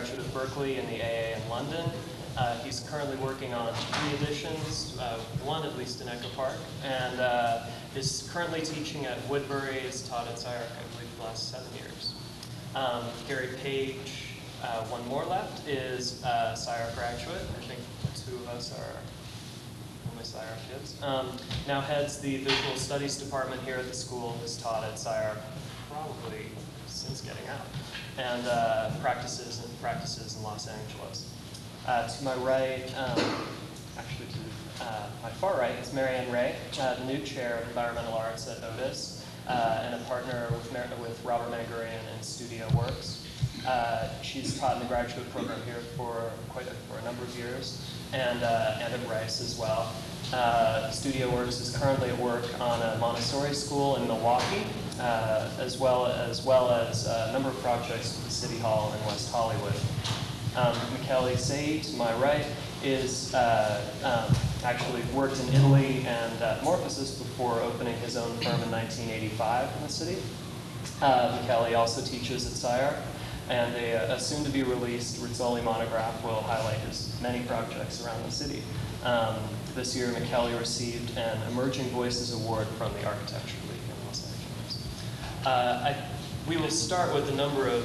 graduate of Berkeley and the AA in London. He's currently working on 3 editions, one at least in Echo Park, and is currently teaching at Woodbury, has taught at SCI-Arc, I believe, the last 7 years. Gary Page, one more left, is a SCI-Arc graduate. I think 2 of us are only SCI-Arc kids. Now heads the Visual Studies Department here at the school, has taught at SCI-Arc probably since getting out, and practices in Los Angeles. To my right, actually to my far right, is Mary Ann Ray, the new chair of Environmental Arts at Otis, and a partner with Robert Mangurian and Studio Works. She's taught in the graduate program here for a number of years, and at Rice as well. Studio Works is currently at work on a Montessori school in Milwaukee, as well as a number of projects with the City Hall in West Hollywood. Michele Saeed, to my right, is actually worked in Italy and Morphosis before opening his own firm in 1985 in the city. Michele also teaches at SCI-Arc, and a soon-to-be-released Rizzoli monograph will highlight his many projects around the city. This year, Michele received an Emerging Voices Award from the Architecture League in Los Angeles. We will start with a number of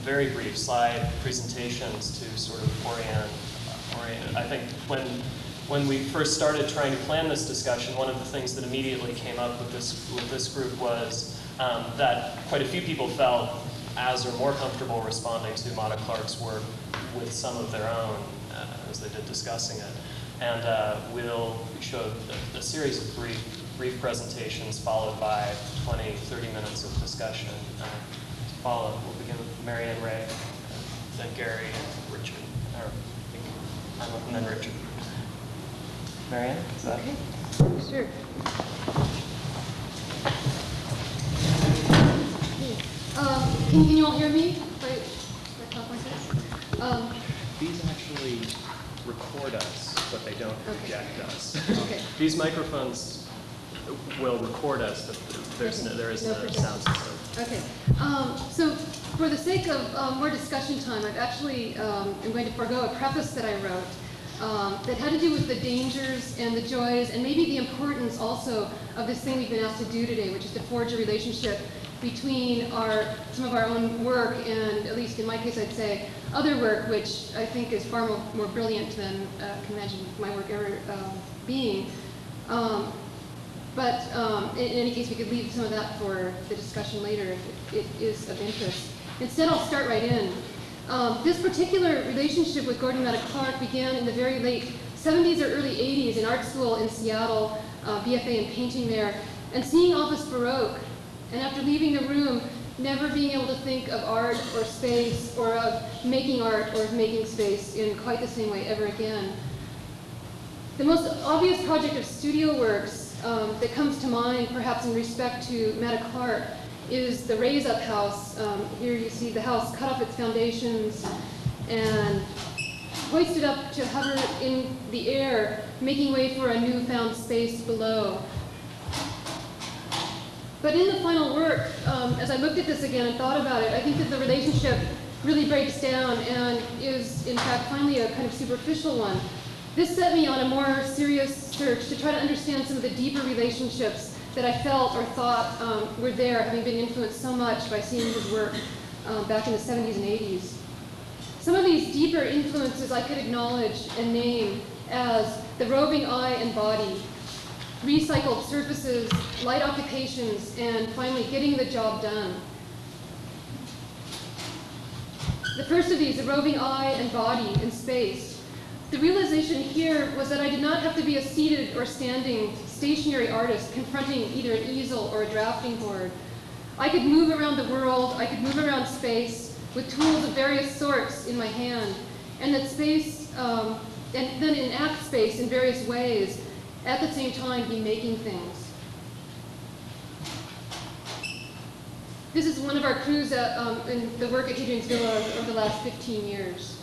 very brief slide presentations to sort of orient. I think when we first started trying to plan this discussion, one of the things that immediately came up with this group was that quite a few people felt as or more comfortable responding to Matta-Clark's work with some of their own as they did discussing it. And we'll show a series of brief presentations followed by 20, 30 minutes of discussion. We'll begin with Mary Ann Ray, then Gary, and Richard. And then Richard. Mary Ann, is that? Okay, sure. Can you all hear me? Right? These actually record us, but they don't project us. Okay. These microphones will record us, but there is no sound system. Okay, so for the sake of more discussion time, I've actually am going to forego a preface that I wrote that had to do with the dangers and the joys and maybe the importance also of this thing we've been asked to do today, which is to forge a relationship between some of our own work and, at least in my case, I'd say, other work, which I think is far more brilliant than I can imagine my work ever being. But in any case, we could leave some of that for the discussion later if it is of interest. Instead, I'll start right in. This particular relationship with Gordon Matta-Clark began in the very late 70s or early 80s in art school in Seattle, BFA in painting there, and seeing Office Baroque. And after leaving the room, never being able to think of art or space or of making art or of making space in quite the same way ever again. The most obvious project of Studio Works that comes to mind, perhaps in respect to Matta-Clark, is the Raise Up House. Here you see the house cut off its foundations and hoisted up to hover in the air, making way for a newfound space below. But in the final work, as I looked at this again and thought about it, I think that the relationship really breaks down and is, in fact, finally a kind of superficial one. This set me on a more serious search to try to understand some of the deeper relationships that I felt or thought were there, having been influenced so much by seeing his work back in the 70s and 80s. Some of these deeper influences I could acknowledge and name as the roving eye and body, recycled surfaces, light occupations, and finally getting the job done. The first of these, the roving eye and body in space. The realization here was that I did not have to be a seated or standing stationary artist confronting either an easel or a drafting board. I could move around the world, I could move around space with tools of various sorts in my hand, and that space, and then enact space in various ways, at the same time be making things. This is one of our crews in the work at Hadrian's Villa over the last 15 years.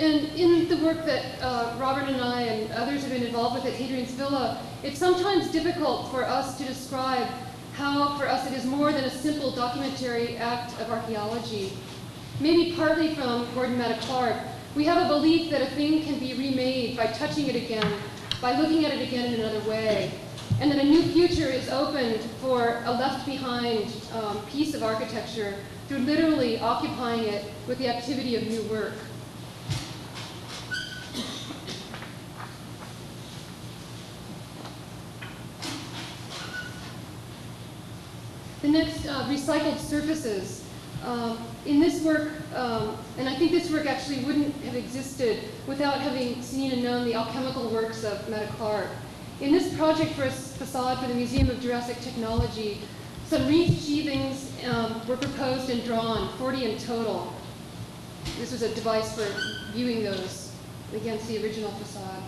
And in the work that Robert and I and others have been involved with at Hadrian's Villa, it's sometimes difficult for us to describe how for us it is more than a simple documentary act of archaeology. Maybe partly from Gordon Matta-Clark, we have a belief that a thing can be remade by touching it again, by looking at it again in another way, and that a new future is opened for a left-behind piece of architecture through literally occupying it with the activity of new work. The next, recycled surfaces. In this work, and I think this work actually wouldn't have existed without having seen and known the alchemical works of Matta-Clark. In this project for a facade for the Museum of Jurassic Technology, some wreath sheathings were proposed and drawn, 40 in total. This was a device for viewing those against the original facade.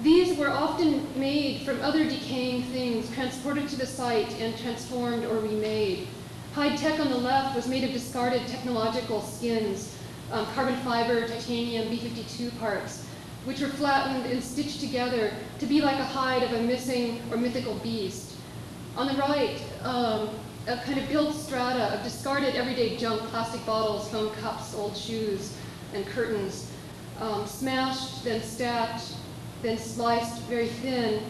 These were often made from other decaying things, transported to the site and transformed or remade. High tech on the left was made of discarded technological skins, carbon fiber, titanium, B-52 parts, which were flattened and stitched together to be like a hide of a missing or mythical beast. On the right, a kind of built strata of discarded everyday junk, plastic bottles, foam cups, old shoes, and curtains, smashed, then stacked, then sliced very thin,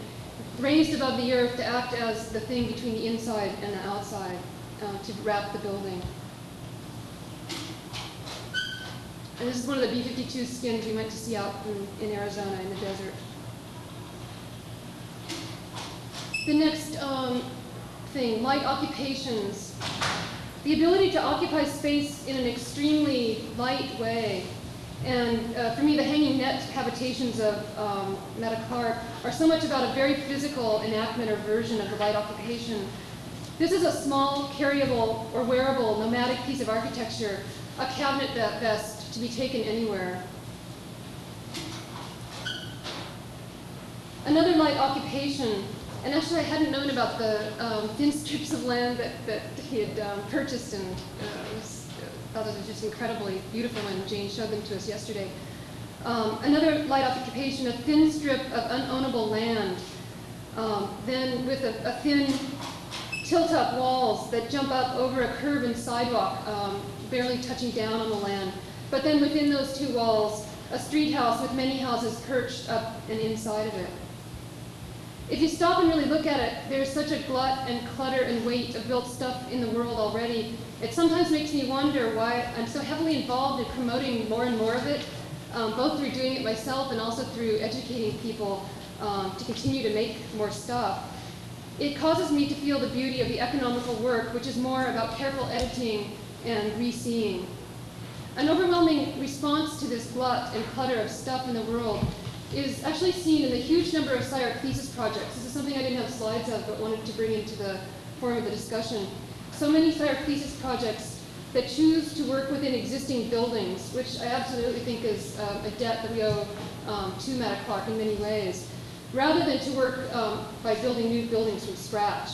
raised above the earth to act as the thing between the inside and the outside, to wrap the building. And this is one of the B-52 skins we went to see out in Arizona in the desert. The next thing, light occupations. The ability to occupy space in an extremely light way. And for me, the hanging net habitations of Matta-Clark are so much about a very physical enactment or version of the light occupation. This is a small, carryable, or wearable, nomadic piece of architecture, a cabinet vest to be taken anywhere. Another light occupation, and actually I hadn't known about the thin strips of land that he had purchased, and thought it was just incredibly beautiful when Jane showed them to us yesterday. Another light occupation, a thin strip of unownable land, then with a thin tilt-up walls that jump up over a curb and sidewalk, barely touching down on the land. But then within those two walls, a street house with many houses perched up and inside of it. If you stop and really look at it, there's such a glut and clutter and weight of built stuff in the world already. It sometimes makes me wonder why I'm so heavily involved in promoting more and more of it, both through doing it myself and also through educating people to continue to make more stuff. It causes me to feel the beauty of the economical work, which is more about careful editing and re-seeing. An overwhelming response to this glut and clutter of stuff in the world is actually seen in the huge number of SCI-Arc thesis projects. This is something I didn't have slides of, but wanted to bring into the form of the discussion. So many SCI-Arc thesis projects that choose to work within existing buildings, which I absolutely think is a debt that we owe to Matta-Clark in many ways, rather than to work by building new buildings from scratch.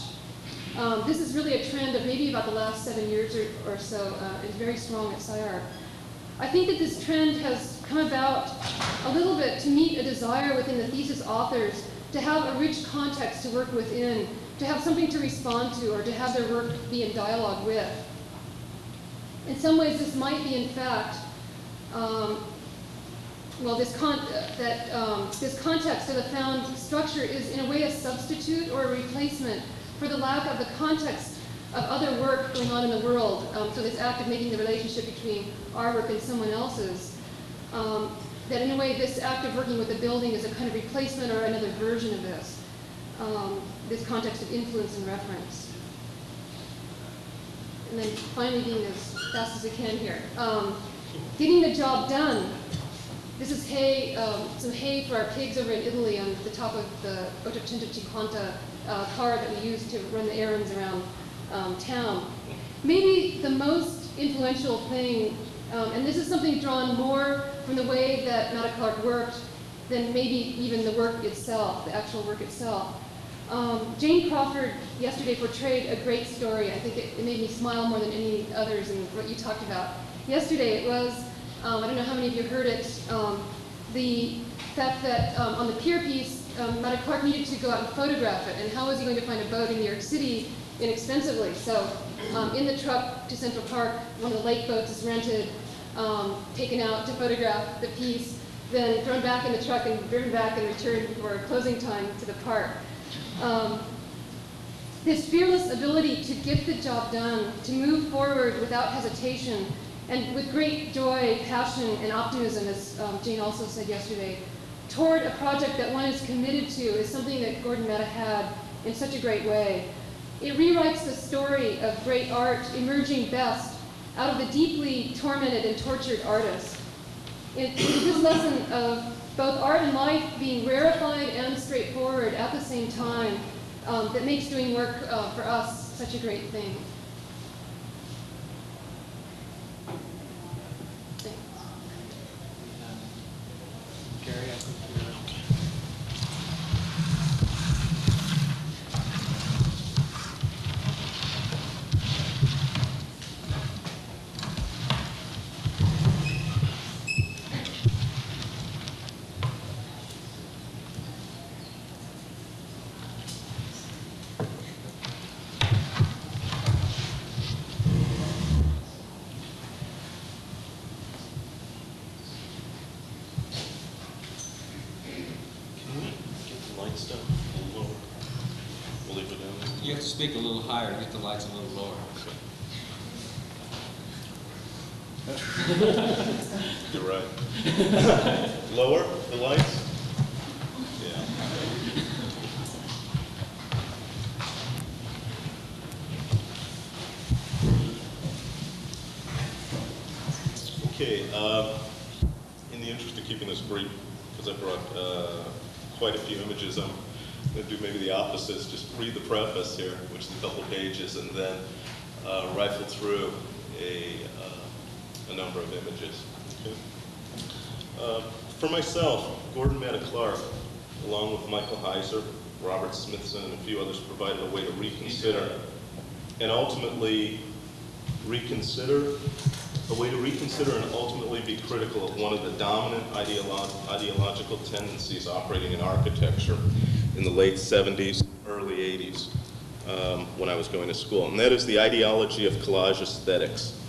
This is really a trend of maybe about the last 7 years or so. It's very strong at SCI-Arc. I think that this trend has come about a little bit to meet a desire within the thesis authors to have a rich context to work within, to have something to respond to, or to have their work be in dialogue with. In some ways, this might be, in fact, this context of the found structure is, in a way, a substitute or a replacement for the lack of the context of other work going on in the world. So this act of making the relationship between our work and someone else's, that in a way, this act of working with the building is a kind of replacement or another version of this, this context of influence and reference. And then finally, being as fast as I can here, getting the job done. This is hay, some hay for our pigs over in Italy on the top of the 850 car that we use to run the errands around town. Maybe the most influential thing, and this is something drawn more from the way that Matta-Clark worked than maybe even the work itself, the actual work itself. Jane Crawford yesterday portrayed a great story. I think it made me smile more than any others in what you talked about. Yesterday it was, I don't know how many of you heard it, the fact that on the pier piece, Matta-Clark needed to go out and photograph it, and how was he going to find a boat in New York City inexpensively? So in the truck to Central Park, one of the lake boats is rented, taken out to photograph the piece, then thrown back in the truck and driven back and returned before closing time to the park. His fearless ability to get the job done, to move forward without hesitation, and with great joy, passion, and optimism, as Jane also said yesterday, toward a project that one is committed to is something that Gordon Matta had in such a great way. It rewrites the story of great art emerging best out of the deeply tormented and tortured artist. It's this lesson of both art and life being rarefied and straightforward at the same time that makes doing work for us such a great thing. Thanks. Gary, I think you're speak a little higher to get the lights a little lower. You're right. Lower the lights? Yeah. Okay. In the interest of keeping this brief, because I brought quite a few images, I'm going to do maybe the opposite, just read the preface here, which is a couple of pages, and then rifle through a number of images. Okay. For myself, Gordon Matta-Clark, along with Michael Heiser, Robert Smithson, and a few others, provided a way to reconsider, and ultimately reconsider, a way to reconsider and ultimately be critical of one of the dominant ideological tendencies operating in architecture in the late 70s, early 80s, when I was going to school. And that is the ideology of collage aesthetics.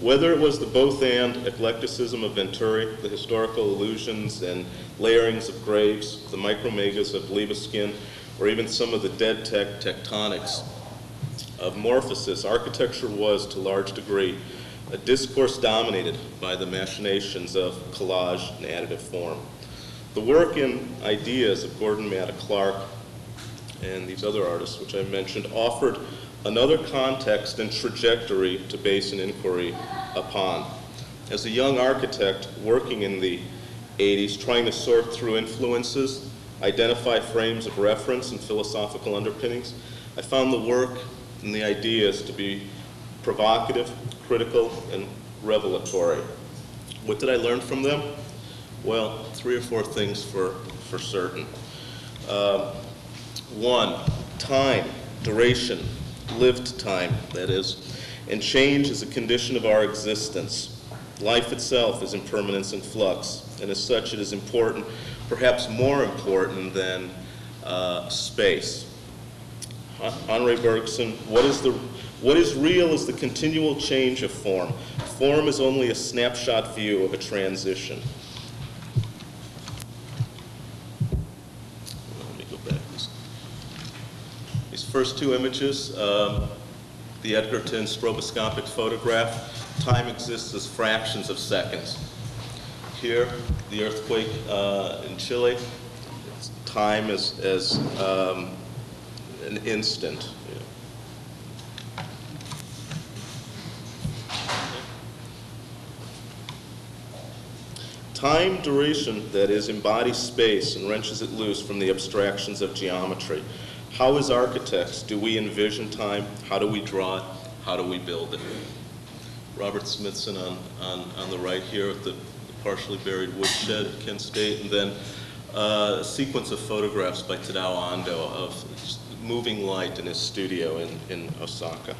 Whether it was the both-and eclecticism of Venturi, the historical illusions and layerings of graves, the micromegas of Libeskin, or even some of the dead tectonics of Morphosis, architecture was, to a large degree, a discourse dominated by the machinations of collage and additive form. The work and ideas of Gordon Matta-Clark and these other artists, which I mentioned, offered another context and trajectory to base an inquiry upon. As a young architect working in the 80s, trying to sort through influences, identify frames of reference and philosophical underpinnings, I found the work and the ideas to be provocative, critical, and revelatory. What did I learn from them? Well, three or four things for certain. One, time, duration, lived time, that is, and change is a condition of our existence. Life itself is impermanence and flux, and as such it is important, perhaps more important than space. Henri Bergson, what is real is the continual change of form. Form is only a snapshot view of a transition. First two images, the Edgerton stroboscopic photograph, time exists as fractions of seconds. Here, the earthquake in Chile, time is as an instant. Yeah. Time duration, that is, embodies space and wrenches it loose from the abstractions of geometry. How, as architects, do we envision time? How do we draw it? How do we build it? Robert Smithson on the right here at the partially buried woodshed at Kent State, and then a sequence of photographs by Tadao Ando of moving light in his studio in Osaka.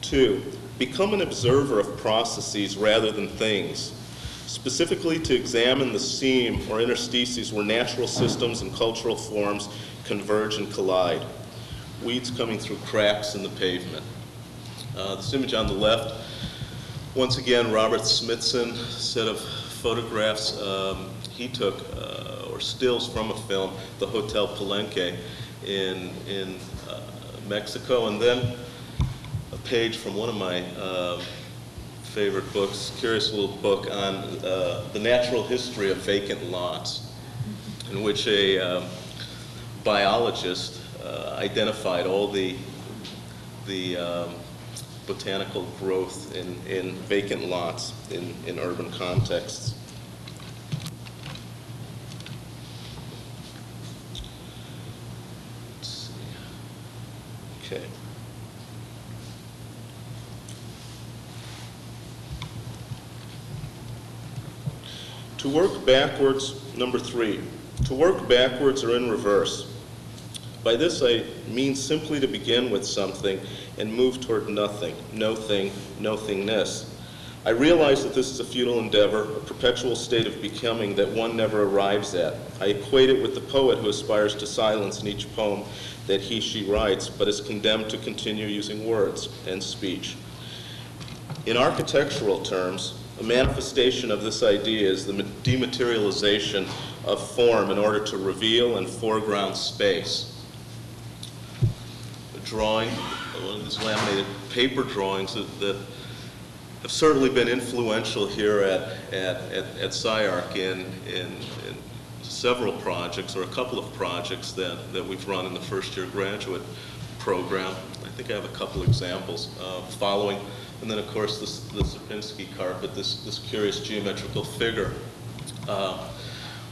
Two, become an observer of processes rather than things. specifically to examine the seam or interstices where natural systems and cultural forms converge and collide. Weeds coming through cracks in the pavement. This image on the left, once again, Robert Smithson, set of photographs he took, or stills from a film, the Hotel Palenque in Mexico. And then a page from one of my favorite books, curious little book on the natural history of vacant lots, in which a biologist identified all the botanical growth in vacant lots in urban contexts. Let's see. Okay. To work backwards, number three. To work backwards or in reverse. By this I mean simply to begin with something and move toward nothing, no thing, no thingness. I realize that this is a futile endeavor, a perpetual state of becoming that one never arrives at. I equate it with the poet who aspires to silence in each poem that he, she writes, but is condemned to continue using words and speech. In architectural terms, a manifestation of this idea is the dematerialization of form in order to reveal and foreground space. A drawing, one of these laminated paper drawings that have certainly been influential here at SCI-Arc in several projects, or a couple of projects that we've run in the first year graduate program. I think I have a couple examples following. And then, of course, the Sierpinski carpet, this curious geometrical figure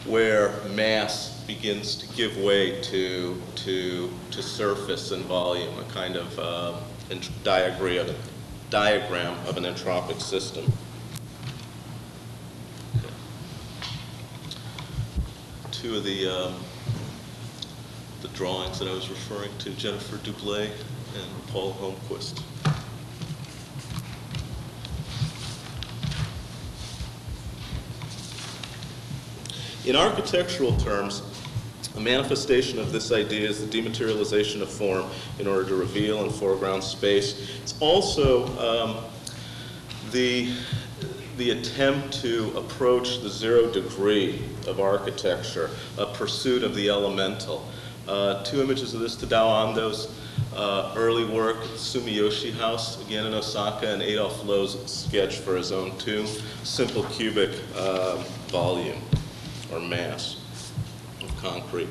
where mass begins to give way to surface and volume, a kind of diagram of an entropic system. Okay. Two of the drawings that I was referring to, Jennifer Dublé and Paul Holmquist. In architectural terms, a manifestation of this idea is the dematerialization of form in order to reveal and foreground space. It's also the attempt to approach the 0 degree of architecture, a pursuit of the elemental. Two images of this, Tadao Ando's early work, Sumiyoshi House, again in Osaka, and Adolf Loew's sketch for his own tomb, simple cubic volume or mass of concrete.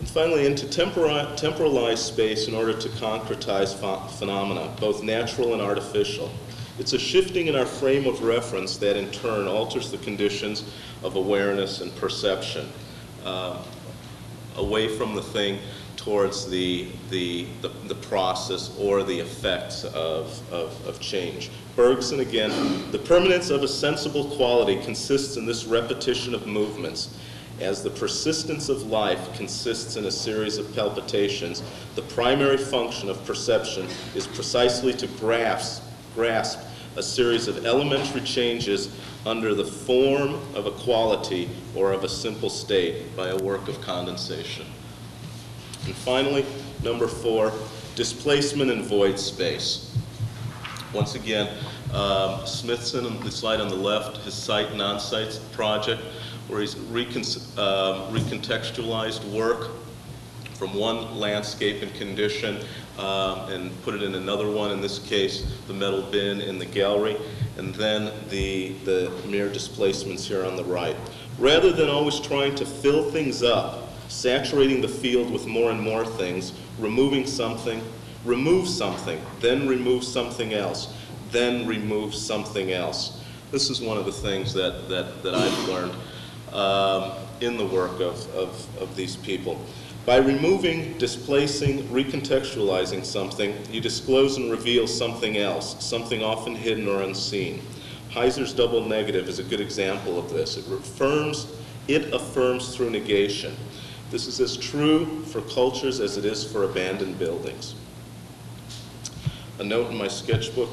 And finally, into temporalized space in order to concretize phenomena, both natural and artificial. It's a shifting in our frame of reference that in turn alters the conditions of awareness and perception, away from the thing towards the process or the effects of change. Bergson again, the permanence of a sensible quality consists in this repetition of movements. As the persistence of life consists in a series of palpitations, the primary function of perception is precisely to grasp a series of elementary changes under the form of a quality or of a simple state by a work of condensation. And finally, number four, displacement and void space. Once again, Smithson, on the slide on the left, his site, non-sites project, where he's recontextualized work from one landscape and condition and put it in another one, in this case, the metal bin in the gallery, and then the mere displacements here on the right. Rather than always trying to fill things up, saturating the field with more and more things, remove something, then remove something else, then remove something else. This is one of the things that I've learned in the work of these people. By removing, displacing, recontextualizing something, you disclose and reveal something else, something often hidden or unseen. Heiser's double negative is a good example of this. It affirms through negation. This is as true for cultures as it is for abandoned buildings. A note in my sketchbook,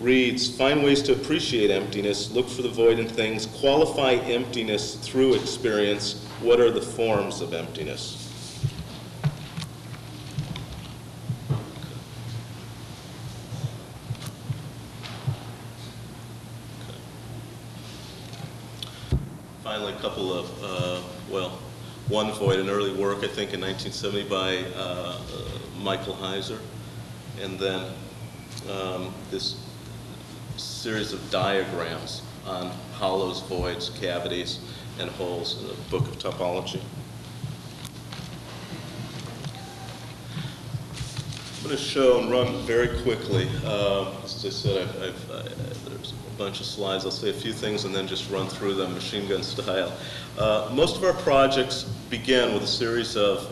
reads, find ways to appreciate emptiness, look for the void in things, qualify emptiness through experience. What are the forms of emptiness? Finally, a couple of, well, one void, an early work, I think, in 1970 by Michael Heiser, and then this series of diagrams on hollows, voids, cavities, and holes in the Book of Topology. I'm going to show and run very quickly. As I said, there's a bunch of slides. I'll say a few things and then just run through them machine gun style. Most of our projects begin with a series of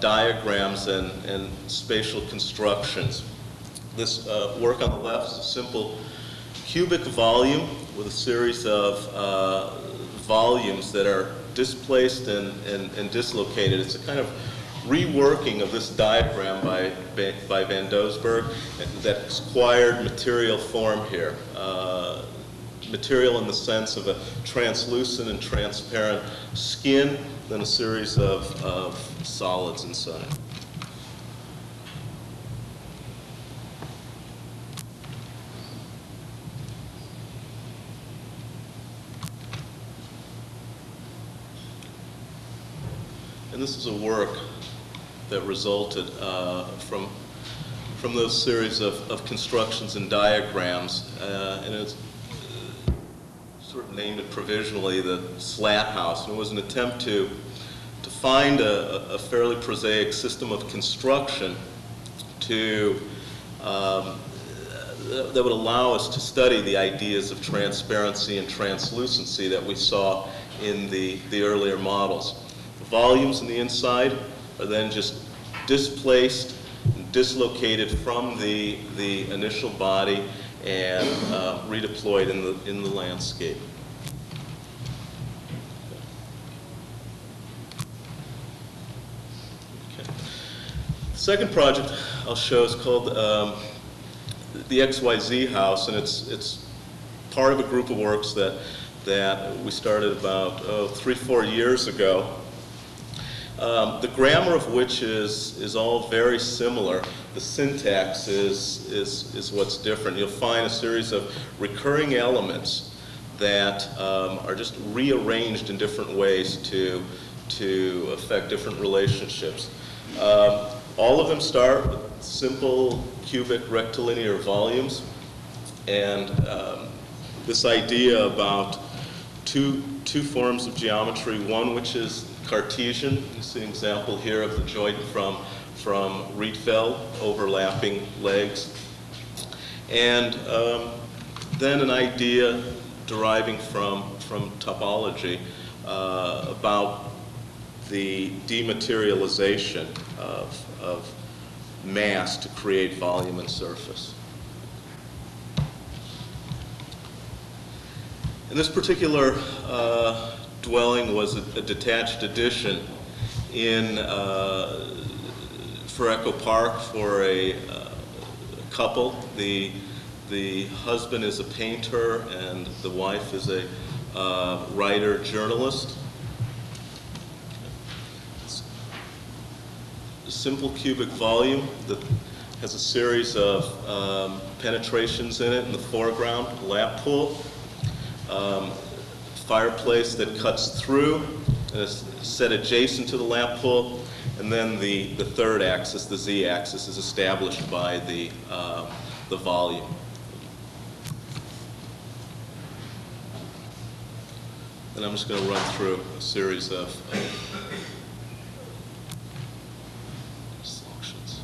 diagrams and spatial constructions. This work on the left is a simple cubic volume with a series of volumes that are displaced and dislocated. It's a kind of reworking of this diagram by Van Doesburg that's acquired material form here. Material in the sense of a translucent and transparent skin, then a series of solids inside. And this is a work that resulted from those series of constructions and diagrams. And it's sort of named it provisionally the Slat House. And it was an attempt to find a fairly prosaic system of construction to, that would allow us to study the ideas of transparency and translucency that we saw in the earlier models. The volumes on the inside are then just displaced and dislocated from the initial body and redeployed in the landscape. Okay. The second project I'll show is called the XYZ House, and it's part of a group of works that we started about 3-4 years ago. The grammar of which is all very similar. The syntax is what's different. You'll find a series of recurring elements that are just rearranged in different ways to affect different relationships. All of them start with simple cubic rectilinear volumes, and this idea about two forms of geometry, one which is Cartesian. You see an example here of the joint from Rietveld, overlapping legs. And then an idea deriving from topology about the dematerialization of mass to create volume and surface. In this particular dwelling was a detached addition in for Echo Park for a couple. The husband is a painter and the wife is a writer journalist. It's a simple cubic volume that has a series of penetrations in it in the foreground, a lap pool. Fireplace that cuts through and is set adjacent to the lamp pole, and then the third axis, the z-axis, is established by the volume. And I'm just going to run through a series of selections.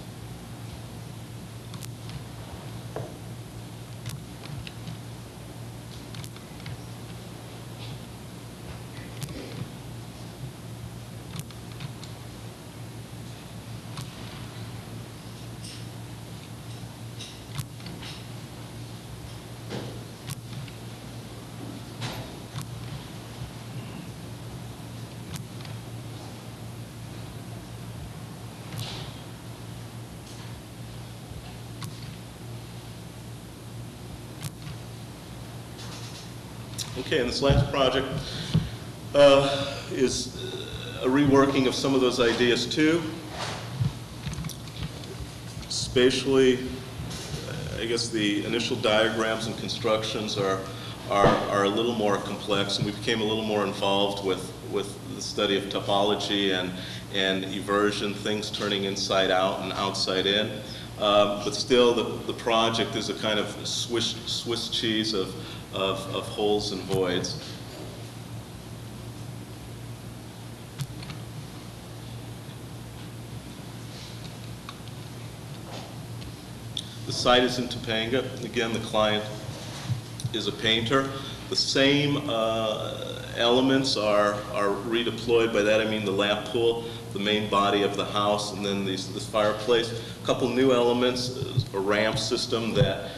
Okay, and this last project is a reworking of some of those ideas too. Spatially, I guess the initial diagrams and constructions are a little more complex, and we became a little more involved with the study of topology and eversion, things turning inside out and outside in. But still, the project is a kind of Swiss cheese of holes and voids. The site is in Topanga. Again, the client is a painter. The same elements are redeployed. By that I mean the lap pool, the main body of the house, and then this fireplace. A couple new elements, a ramp system that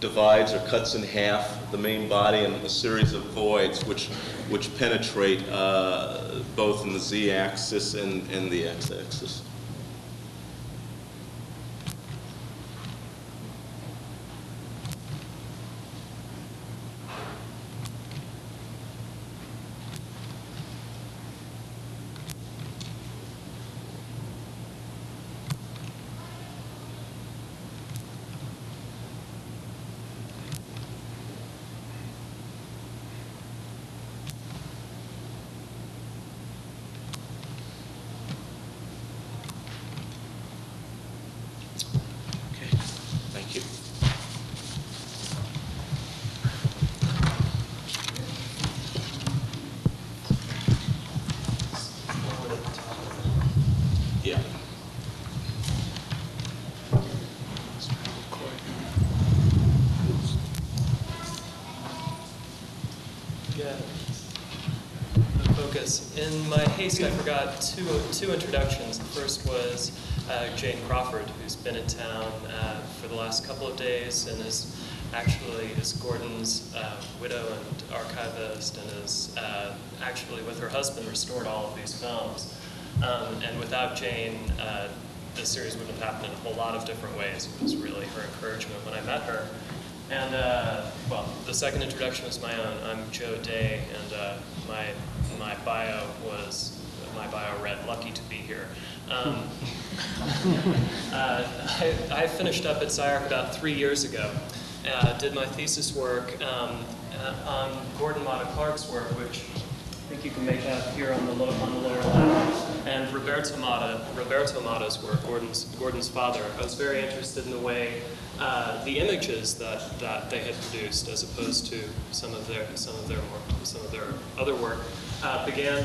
divides or cuts in half the main body, and a series of voids which penetrate both in the z-axis and the x-axis. In my haste, I forgot two introductions. The first was Jane Crawford, who's been in town for the last couple of days and is Gordon's widow and archivist, and is actually, with her husband, restored all of these films. And without Jane, this series wouldn't have happened in a whole lot of different ways. It was really her encouragement when I met her. And, well, the second introduction was my own. I'm Joe Day, and my bio was, read, lucky to be here. I finished up at SCI-Arc about 3 years ago. Did my thesis work on Gordon Matta-Clark's work, which I think you can make out here on the lower left, and Roberto Matta's work, Gordon's father. I was very interested in the way the images that they had produced, as opposed to some of their other work, began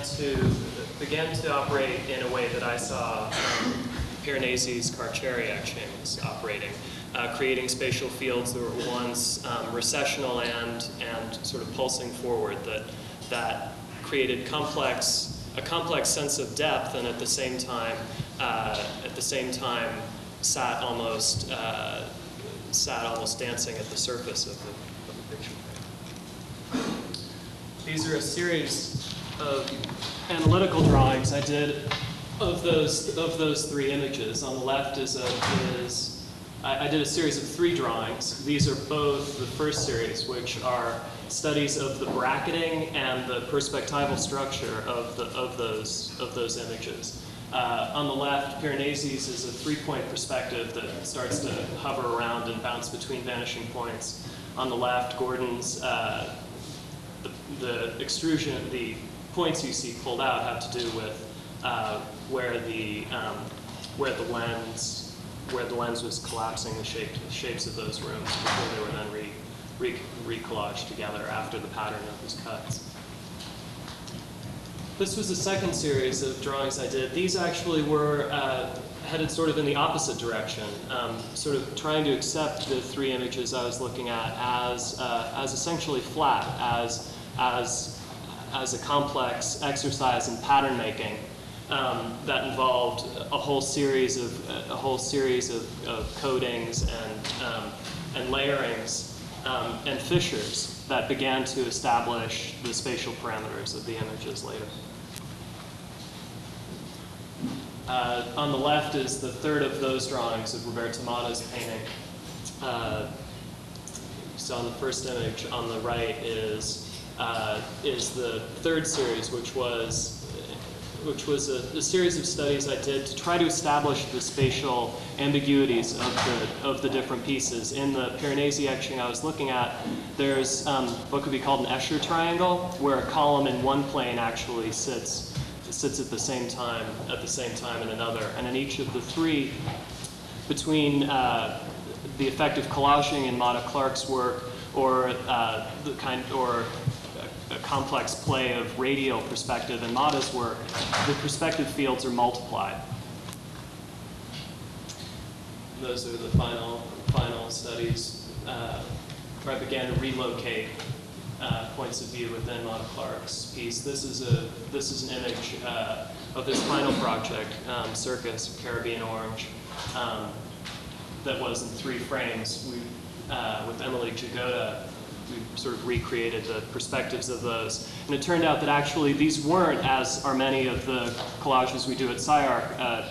to operate in a way that I saw Piranesi's Carchariak chains operating, creating spatial fields that were once recessional and sort of pulsing forward, that created a complex sense of depth, and at the same time sat almost dancing at the surface of the picture. These are a series of analytical drawings I did of those three images. On the left I did a series of three drawings. These are both the first series, which are studies of the bracketing and the perspectival structure of those images. On the left, Piranesi's is a three-point perspective that starts to hover around and bounce between vanishing points. On the left, Gordon's, the extrusion, the points you see pulled out have to do with where the lens was collapsing the shapes of those rooms before they were then recollaged together after the pattern of those cuts. This was the second series of drawings I did. These actually were headed sort of in the opposite direction, sort of trying to accept the three images I was looking at as essentially flat, as a complex exercise in pattern making that involved a whole series of codings and layerings and fissures that began to establish the spatial parameters of the images later. On the left is the third of those drawings of Roberto Matta's painting. So on the first image, on the right is is the third series, which was a series of studies I did to try to establish the spatial ambiguities of the different pieces. In the Piranesi etching I was looking at, there's what could be called an Escher triangle, where a column in one plane actually sits at the same time in another. And in each of the three, between the effect of collaging in Matta-Clark's work, or a complex play of radial perspective in Matta's work, the perspective fields are multiplied. Those are the final studies where I began to relocate points of view within Matta-Clark's piece. This is an image of his final project, Circus, Caribbean Orange, that was in three frames. With Emily Jagoda, we sort of recreated the perspectives of those. And it turned out that actually these weren't, as are many of the collages we do at SCI-Arc,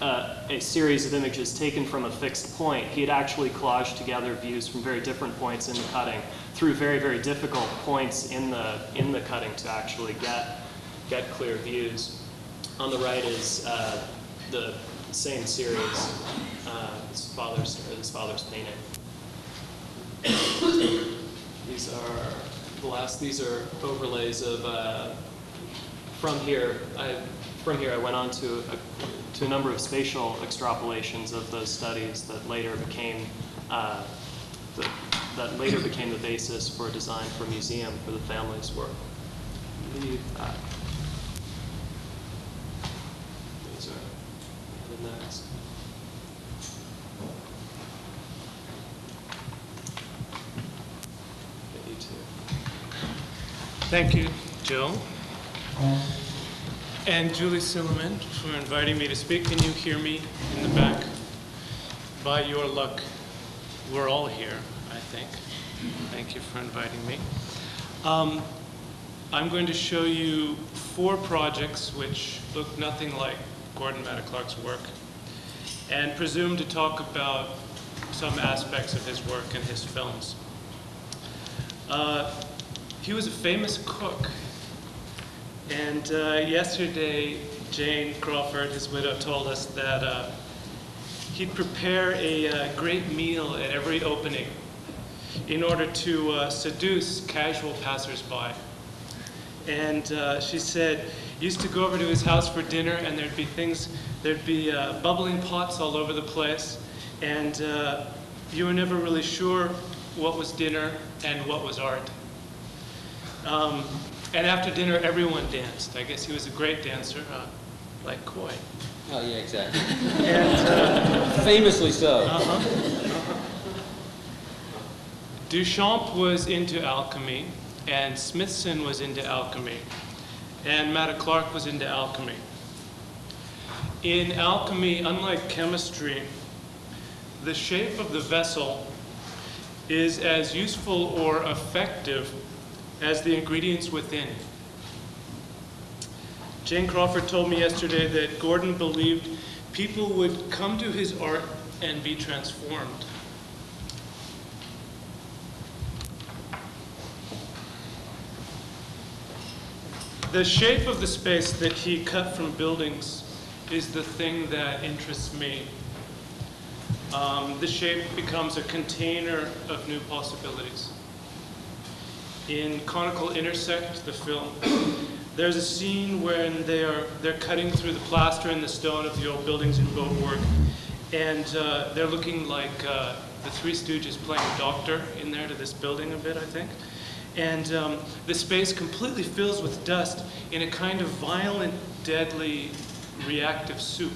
a series of images taken from a fixed point. He had actually collaged together views from very different points in the cutting through very, very difficult points in the cutting to actually get clear views. On the right is the same series, his father's painting. These are overlays of from here I went on to a number of spatial extrapolations of those studies that later became the basis for a design for a museum for the family's work. These are the next. Thank you, Joe, and Julie Silliman for inviting me to speak. Can you hear me in the back? By your luck, we're all here, I think. Thank you for inviting me. I'm going to show you four projects which look nothing like Gordon Matta-Clark's work and presume to talk about some aspects of his work and his films. He was a famous cook, and yesterday Jane Crawford, his widow, told us that he'd prepare a great meal at every opening in order to seduce casual passersby. And she said, used to go over to his house for dinner, and there'd be bubbling pots all over the place, and you were never really sure what was dinner and what was art. And after dinner, everyone danced. I guess he was a great dancer, like Coy. Oh, yeah, exactly. And, famously so. Duchamp was into alchemy, and Smithson was into alchemy, and Matta-Clark was into alchemy. In alchemy, unlike chemistry, the shape of the vessel is as useful or effective as the ingredients within. Jane Crawford told me yesterday that Gordon believed people would come to his art and be transformed. The shape of the space that he cut from buildings is the thing that interests me. The shape becomes a container of new possibilities. In Conical Intersect, the film, there's a scene when they're cutting through the plaster and the stone of the old buildings in boatwork, and they're looking like the Three Stooges playing a doctor in there to this building a bit, I think. And the space completely fills with dust in a kind of violent, deadly, reactive soup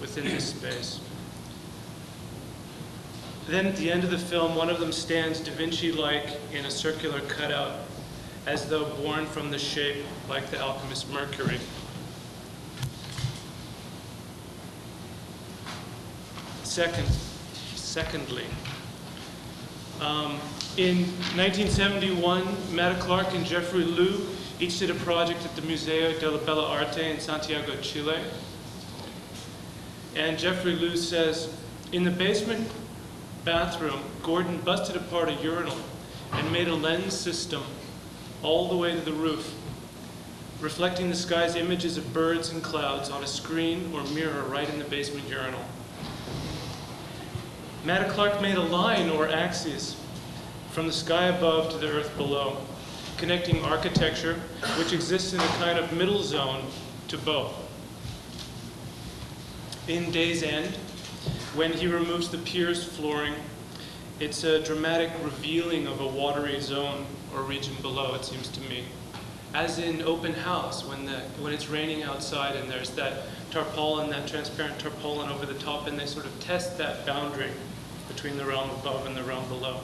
within this space. Then at the end of the film, one of them stands Da Vinci-like in a circular cutout, as though born from the shape like the alchemist Mercury. Secondly, in 1971, Matta-Clark and Jeffrey Lew each did a project at the Museo de la Bella Arte in Santiago, Chile. And Jeffrey Lew says, in the basement bathroom, Gordon busted apart a urinal and made a lens system all the way to the roof, reflecting the sky's images of birds and clouds on a screen or mirror right in the basement urinal. Matta-Clark made a line or axis from the sky above to the earth below, connecting architecture, which exists in a kind of middle zone, to both. In Day's End, when he removes the pier's flooring, it's a dramatic revealing of a watery zone or region below, it seems to me. As in Open House, when it's raining outside and there's that tarpaulin, that transparent tarpaulin over the top, and they sort of test that boundary between the realm above and the realm below.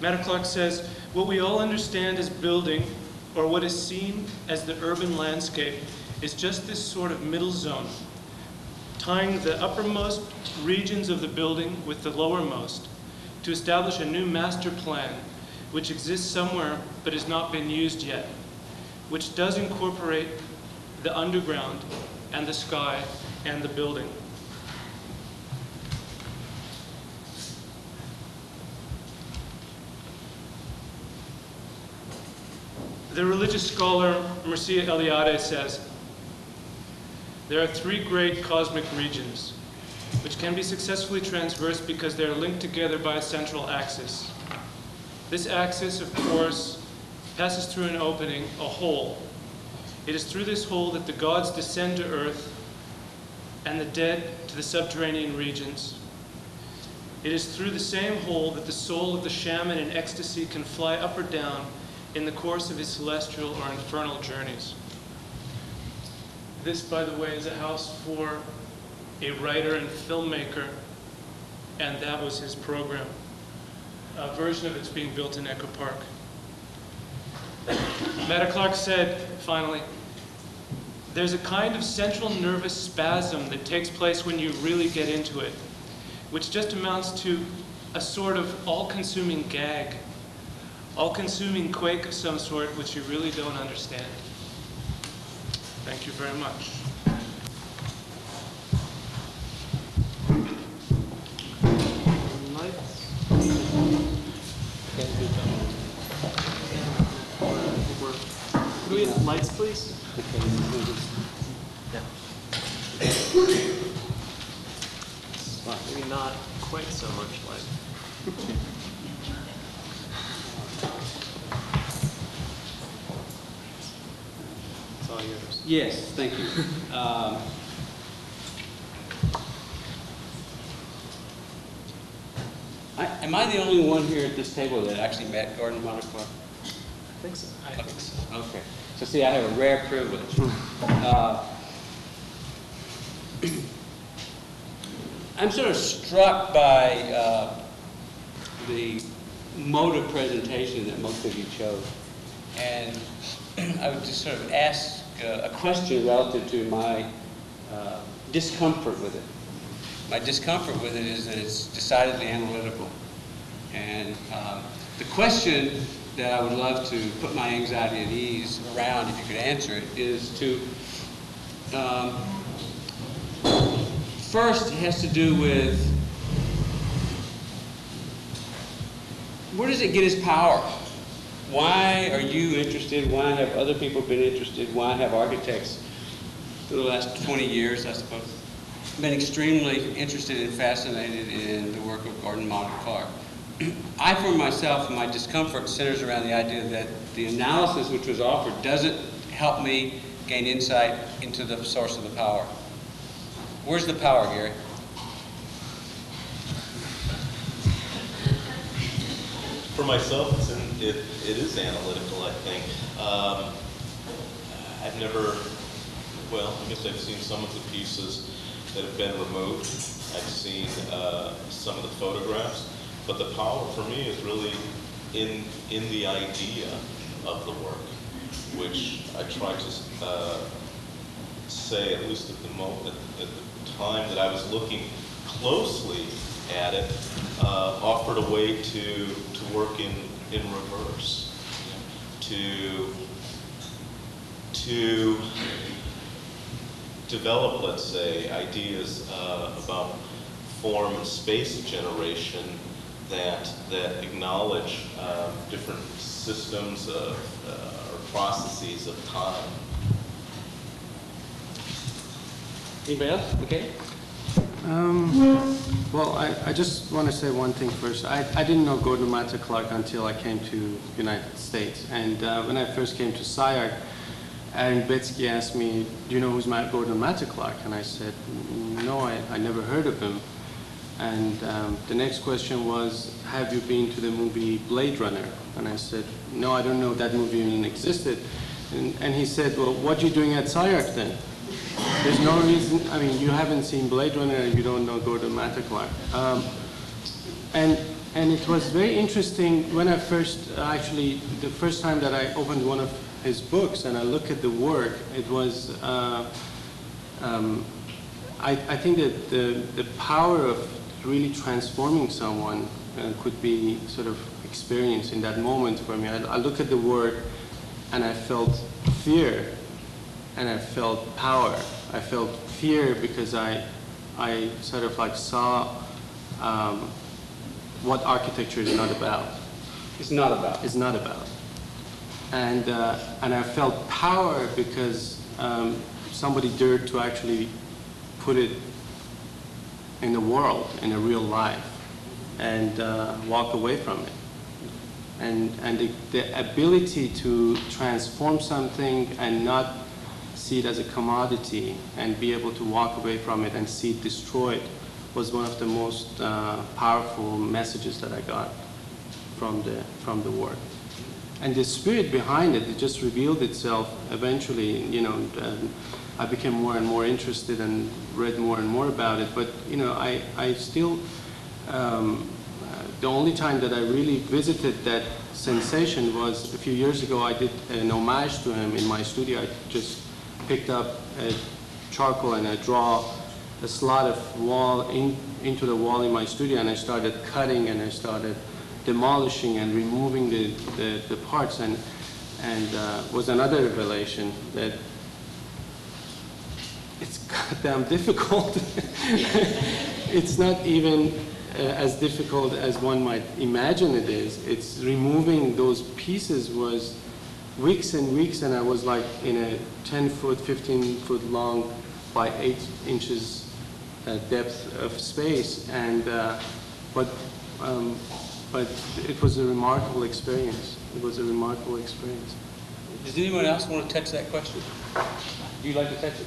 Matta-Clark says, what we all understand as building, or what is seen as the urban landscape, is just this sort of middle zone, tying the uppermost regions of the building with the lowermost to establish a new master plan which exists somewhere but has not been used yet, which does incorporate the underground and the sky and the building. The religious scholar Mircea Eliade says, there are three great cosmic regions, which can be successfully traversed because they are linked together by a central axis. This axis, of course, passes through an opening, a hole. It is through this hole that the gods descend to earth and the dead to the subterranean regions. It is through the same hole that the soul of the shaman in ecstasy can fly up or down in the course of his celestial or infernal journeys. This, by the way, is a house for a writer and filmmaker, and that was his program. A version of it's being built in Echo Park. Matta-Clark said, finally, there's a kind of central nervous spasm that takes place when you really get into it, which just amounts to a sort of all-consuming gag, all-consuming quake of some sort which you really don't understand. Thank you very much. Can we have lights, please? Yeah. Maybe not quite so much light. Yes, thank you. Am I the only one here at this table that actually met Gordon Matta-Clark? I think so. I think so. Okay. So see, I have a rare privilege. I'm sort of struck by the mode of presentation that most of you chose. And I would just sort of ask a question relative to my discomfort with it. My discomfort with it is that it's decidedly analytical. And the question that I would love to put my anxiety at ease around, if you could answer it, is to, first it has to do with, where does it get its power? Why are you interested? Why have other people been interested? Why have architects, for the last 20 years, I suppose, been extremely interested and fascinated in the work of Gordon Matta-Clark? I, for myself, my discomfort centers around the idea that the analysis which was offered doesn't help me gain insight into the source of the power. Where's the power, Gary? For myself, it's it is analytical, I think. I've never, well, I guess I've seen some of the pieces that have been removed. I've seen some of the photographs, but the power for me is really in the idea of the work, which I try to say, at least at the moment, at the time that I was looking closely at it, offered a way to work in reverse, to develop, let's say, ideas about form and space generation that acknowledge different systems of, or processes of time. Anybody else? Okay. Well, I just want to say one thing first. I didn't know Gordon Matta-Clark until I came to United States. And when I first came to SCI-Arc, Aaron Betsky asked me, do you know who's Gordon Matta-Clark? And I said, no, I never heard of him. And the next question was, have you been to the movie Blade Runner? And I said, no, I don't know that movie even existed. And he said, well, what are you doing at SCI-Arc then? There's no reason, I mean, you haven't seen Blade Runner and you don't know Gordon Matta-Clark. And it was very interesting when I first, actually, the first time that I opened one of his books and I looked at the work, it was, I think that the power of really transforming someone could be sort of experienced in that moment for me. I looked at the work and I felt fear. And I felt power. I felt fear because I sort of like saw what architecture is not about. It's not about. It's not about. And I felt power because somebody dared to actually put it in the world, in a real life, and walk away from it. And the ability to transform something and not see it as a commodity and be able to walk away from it and see it destroyed was one of the most powerful messages that I got from the work. And the spirit behind it, it just revealed itself eventually, you know, I became more and more interested and read more and more about it. But, you know, I still, the only time that I really visited that sensation was a few years ago. I did an homage to him in my studio. I just picked up a charcoal and I draw a slot of wall into the wall in my studio, and I started cutting and I started demolishing and removing the parts, and was another revelation that it's goddamn difficult. It's not even as difficult as one might imagine it is. It's removing those pieces was weeks and weeks, and I was like in a 10-foot, 15-foot long by 8 inches depth of space, and but it was a remarkable experience. It was a remarkable experience. Does anyone else want to touch that question? Do you like to touch it?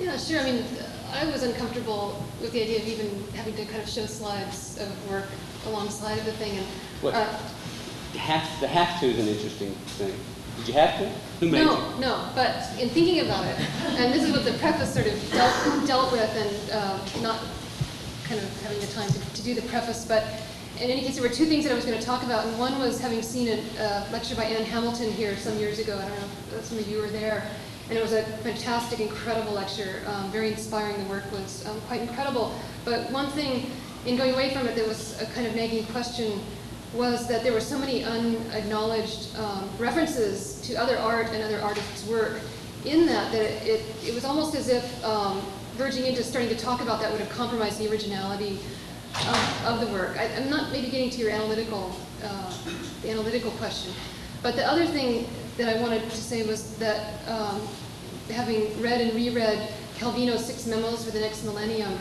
Yeah, sure. I mean, I was uncomfortable with the idea of even having to kind of show slides of work alongside of the thing, and. What? The have to is an interesting thing. Did you have to? Who made no, you? No. But in thinking about it, and this is what the preface sort of dealt with, and not kind of having the time to do the preface. But in any case, there were two things that I was going to talk about, and one was having seen a lecture by Ann Hamilton here some years ago. I don't know if some of you were there, and it was a fantastic, incredible lecture. Very inspiring. The work was quite incredible. But one thing in going away from it, there was a kind of nagging question. Was that there were so many unacknowledged references to other art and other artists' work in that it was almost as if verging into starting to talk about that would have compromised the originality of the work. I'm not maybe getting to your analytical question, but the other thing that I wanted to say was that having read and reread Calvino's 6 Memos for the Next Millennium,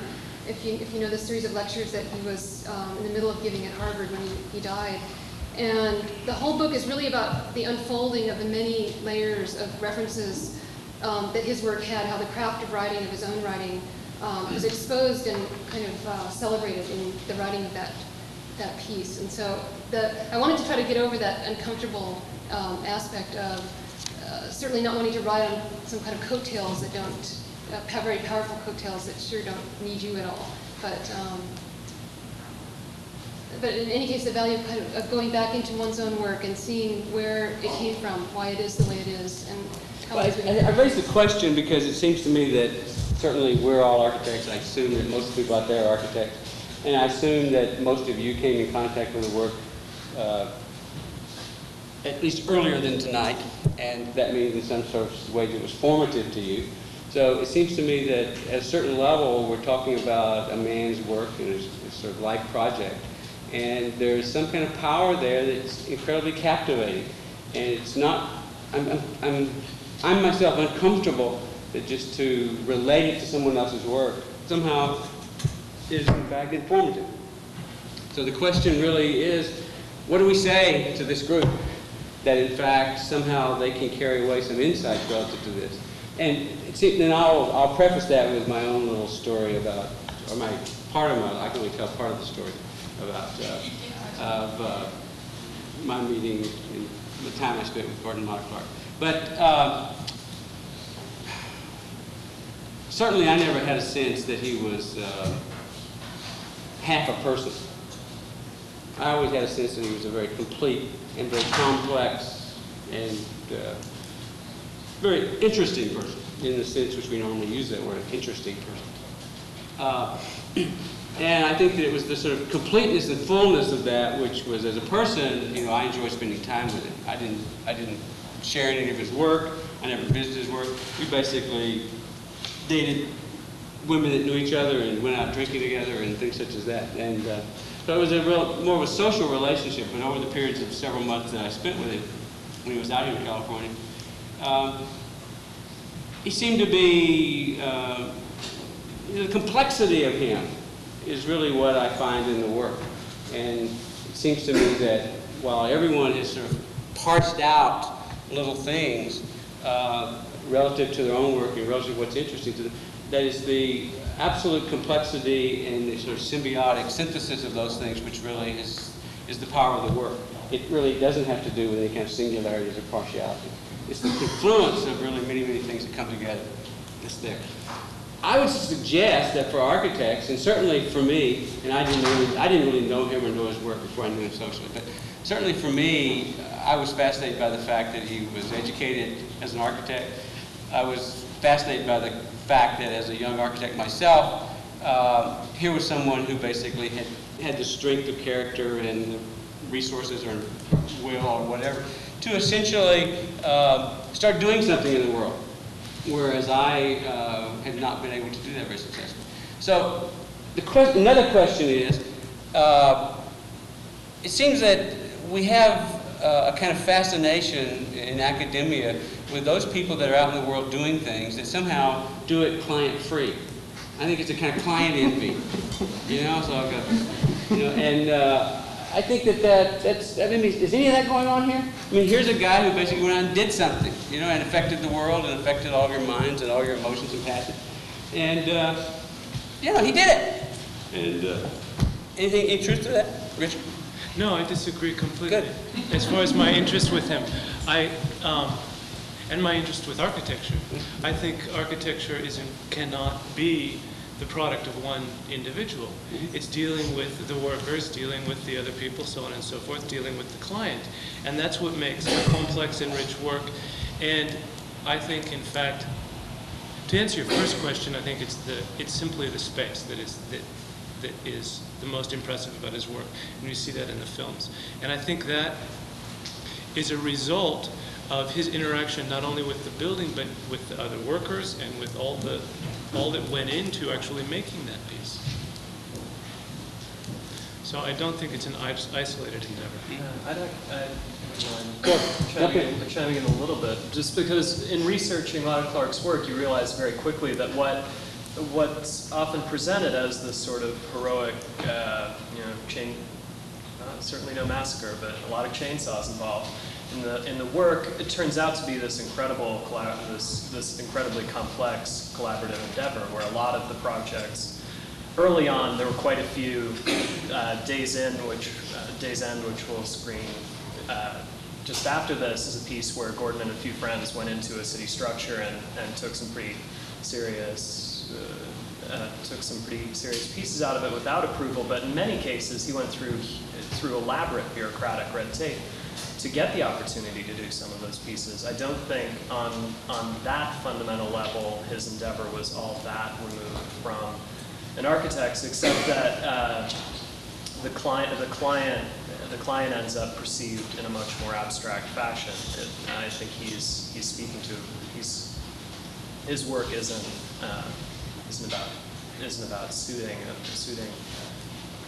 if you know the series of lectures that he was in the middle of giving at Harvard when he died. And the whole book is really about the unfolding of the many layers of references that his work had, how the craft of writing, of his own writing, was exposed and kind of celebrated in the writing of that piece. And so I wanted to try to get over that uncomfortable aspect of certainly not wanting to ride on some kind of coattails that don't, very powerful coattails that sure don't need you at all. But in any case, the value of, kind of going back into one's own work and seeing where it came from, why it is the way it is, and how I raised the question because it seems to me that certainly we're all architects. I assume that most people out there are architects. And I assume that most of you came in contact with the work at least earlier than tonight. And that means in some sort of way it was formative to you. So it seems to me that at a certain level, we're talking about a man's work and his sort of life project. And there's some kind of power there that's incredibly captivating. And it's not, I'm myself uncomfortable that just to relate it to someone else's work somehow is in fact informative. So the question really is, what do we say to this group that in fact somehow they can carry away some insights relative to this? And then I'll preface that with my own little story about, or my part of my, I can only tell part of the story about my meeting and the time I spent with Gordon Matta-Clark. But certainly I never had a sense that he was half a person. I always had a sense that he was a very complete and very complex and very interesting person, in the sense which we normally use that word, interesting person. And I think that it was the sort of completeness and fullness of that, which was, as a person, you know, I enjoyed spending time with him. I didn't share any of his work. I never visited his work. We basically dated women that knew each other and went out drinking together and things such as that. And so it was a real, more of a social relationship. But over the periods of several months that I spent with him when he was out here in California, he seemed to be, the complexity of him is really what I find in the work. And it seems to me that while everyone has sort of parsed out little things relative to their own work and relative to what's interesting to them, that is the absolute complexity and the sort of symbiotic synthesis of those things which really is the power of the work. It really doesn't have to do with any kind of singularities or partiality. It's the confluence of really many, many things that come together that's there. I would suggest that for architects, and certainly for me, and I didn't really know him or know his work before I knew him socially, but certainly for me, I was fascinated by the fact that he was educated as an architect. I was fascinated by the fact that as a young architect myself, here was someone who basically had the strength of character and the resources or will or whatever to essentially start doing something in the world, whereas I had not been able to do that very successfully. So the another question is, it seems that we have a kind of fascination in academia with those people that are out in the world doing things that somehow do it client-free. I think it's a kind of client envy, you know. So I'll go, you know, and I think that's. I mean, is any of that going on here? I mean, here's a guy who basically went out and did something, you know, and affected the world and affected all of your minds and all your emotions and passions, and you know, he did it. And anything in truth to that, Richard? No, I disagree completely. Good. As far as my interest with him, and my interest with architecture, I think architecture cannot be the product of one individual. It's dealing with the workers, dealing with the other people, so on and so forth, dealing with the client. And that's what makes a complex and rich work. And I think, in fact, to answer your first question, I think it's simply the space that is the most impressive about his work. And you see that in the films. And I think that is a result of his interaction not only with the building, but with the other workers and with all that went into actually making that piece. So I don't think it's an isolated endeavor. I'd chiming in a little bit, just because in researching Matta-Clark's work, you realize very quickly that what's often presented as this sort of heroic, you know, certainly no massacre, but a lot of chainsaws involved. In the work, it turns out to be this incredible, this incredibly complex collaborative endeavor, where a lot of the projects, early on, there were quite a few. Day's End, which we'll screen just after this, is a piece where Gordon and a few friends went into a city structure and took some pretty serious. Took some pretty serious pieces out of it without approval, but in many cases he went through elaborate bureaucratic red tape to get the opportunity to do some of those pieces. I don't think on that fundamental level his endeavor was all that removed from an architect's, except that the client ends up perceived in a much more abstract fashion. I think he's speaking to his work isn't about suiting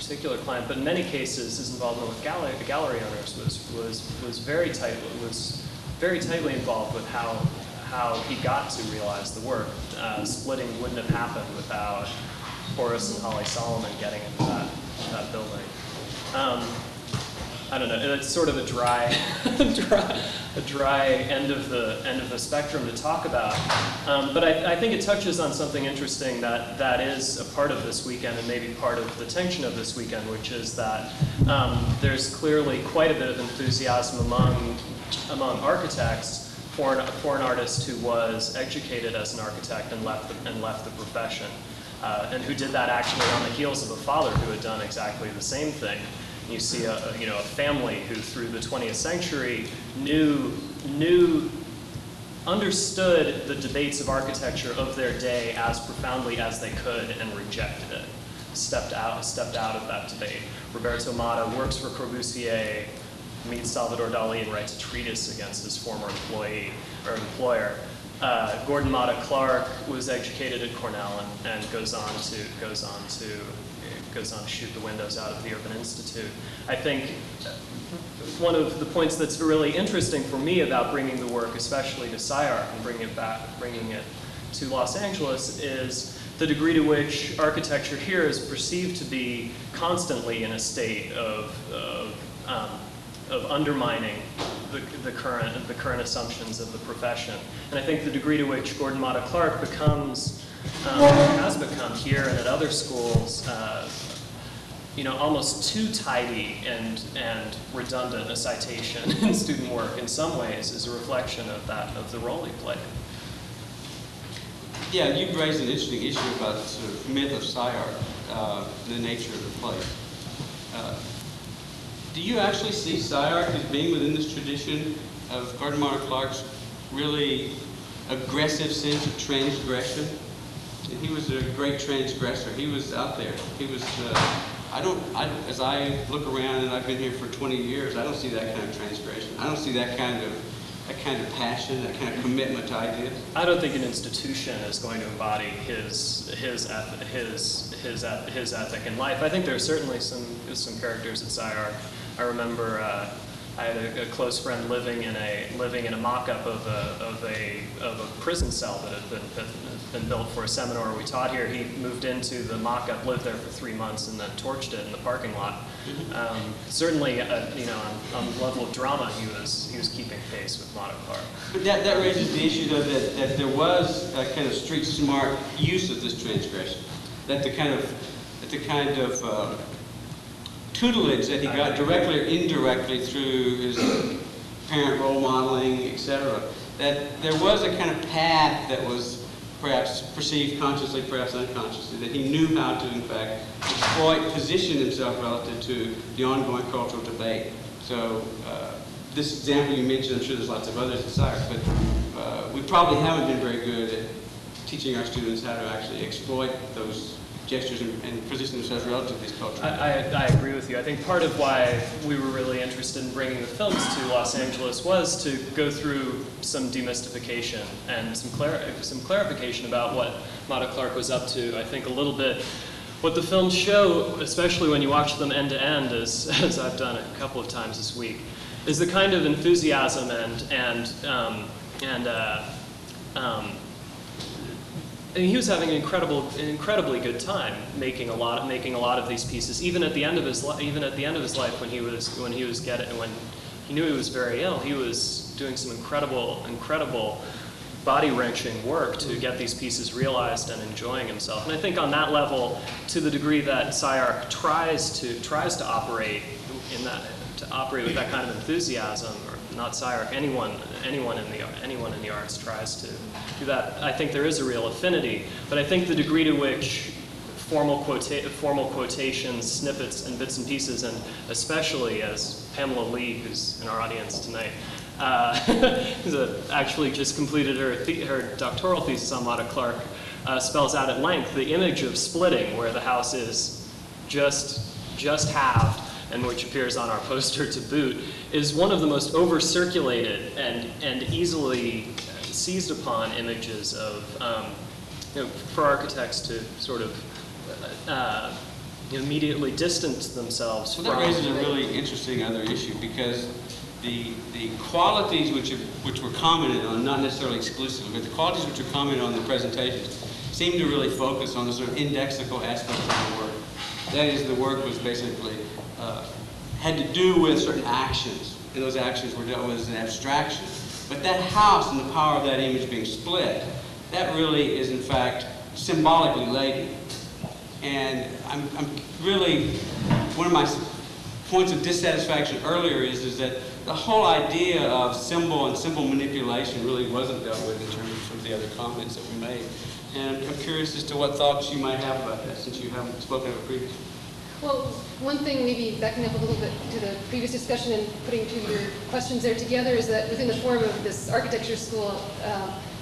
particular client, but in many cases his involvement with gallery owners was very tightly involved with how he got to realize the work. Splitting wouldn't have happened without Horace and Holly Solomon getting into that building. I don't know. It's sort of a dry, a dry end of the spectrum to talk about. But I think it touches on something interesting that is a part of this weekend and maybe part of the tension of this weekend, which is that there's clearly quite a bit of enthusiasm among architects for an artist who was educated as an architect and left the profession, and who did that actually on the heels of a father who had done exactly the same thing. You see a family who, through the 20th century, understood the debates of architecture of their day as profoundly as they could and rejected it, stepped out of that debate. Roberto Matta works for Corbusier, meets Salvador Dali, and writes a treatise against his former employer. Gordon Matta-Clark was educated at Cornell and goes on to shoot the windows out of the Urban Institute. I think one of the points that's really interesting for me about bringing the work, especially to SCI-Arc and bringing it to Los Angeles, is the degree to which architecture here is perceived to be constantly in a state of undermining the current assumptions of the profession. And I think the degree to which Gordon Matta-Clark has become here and at other schools, almost too tidy and redundant a citation in student work in some ways is a reflection of the role he played. Yeah, you've raised an interesting issue about the sort of myth of SCI-Arc, the nature of the place. Do you actually see SCI-Arc as being within this tradition of Gordon Matta-Clark's really aggressive sense of transgression? He was a great transgressor. He was out there. He was, as I look around, and I've been here for 20 years, I don't see that kind of transgression. I don't see that kind of passion, that kind of commitment to ideas. I don't think an institution is going to embody his ethic in life. I think there are certainly some characters at SCI-Arc. I remember I had a close friend living in a mock-up of a prison cell that had been built for a seminar we taught here. He moved into the mock-up, lived there for 3 months, and then torched it in the parking lot. Certainly, on the level of drama, he was keeping pace with Matta-Clark. But that raises the issue, though, that there was a kind of street-smart use of this transgression. That the kind of tutelage that he got directly or indirectly through his parent role modeling, etc. That there was a kind of path that was perhaps perceived consciously, perhaps unconsciously, that he knew how to, in fact, exploit, position himself relative to the ongoing cultural debate. So this example you mentioned, I'm sure there's lots of others at SCI-Arc, but we probably haven't been very good at teaching our students how to actually exploit those gestures and position themselves relative to these cultures. I agree with you. I think part of why we were really interested in bringing the films to Los Angeles was to go through some demystification and some clarification about what Matta-Clark was up to. I think a little bit what the films show, especially when you watch them end to end, as I've done a couple of times this week, is the kind of enthusiasm and he was having an incredibly good time making a lot of these pieces. Even at the end of his life, when he knew he was very ill, he was doing some incredible body-wrenching work to get these pieces realized and enjoying himself. And I think on that level, to the degree that SCI-Arc tries to operate in that, to operate with that kind of enthusiasm, or not SCI-Arc, anyone in the arts tries to. That I think there is a real affinity, but I think the degree to which formal quotations, snippets, and bits and pieces, and especially as Pamela Lee, who's in our audience tonight, actually just completed her doctoral thesis on Matta-Clark, spells out at length the image of splitting, where the house is just halved, and which appears on our poster to boot, is one of the most over-circulated and easily seized upon images of, for architects to sort of immediately distanced themselves from. Well, that raises a really interesting other issue, because the qualities which were commented on, not necessarily exclusively, but the qualities which were commented on in the presentations seem to really focus on the sort of indexical aspect of the work. That is, the work was basically had to do with certain actions, and those actions were dealt with as an abstraction. But that house and the power of that image being split, that really is in fact symbolically laden. And I'm really, one of my points of dissatisfaction earlier is that the whole idea of symbol and symbol manipulation really wasn't dealt with in terms of some of the other comments that we made. And I'm curious as to what thoughts you might have about that, since you haven't spoken of it previously. Well, one thing, maybe backing up a little bit to the previous discussion and putting two of your questions there together, is that within the forum of this architecture school,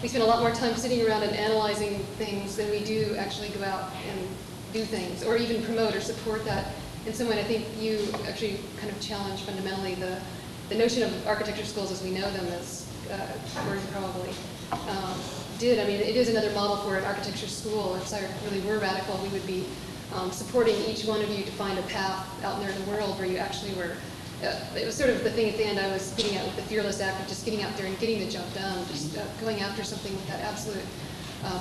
we spend a lot more time sitting around and analyzing things than we do actually go out and do things, or even promote or support that. And so when I think you actually kind of challenge fundamentally the notion of architecture schools as we know them, as Gordon probably did. I mean, it is another model for an architecture school. If I really were radical, we would be supporting each one of you to find a path out there in the world where you actually were. It was sort of the thing at the end I was getting at with the fearless act of just getting out there and getting the job done, just going after something with that absolute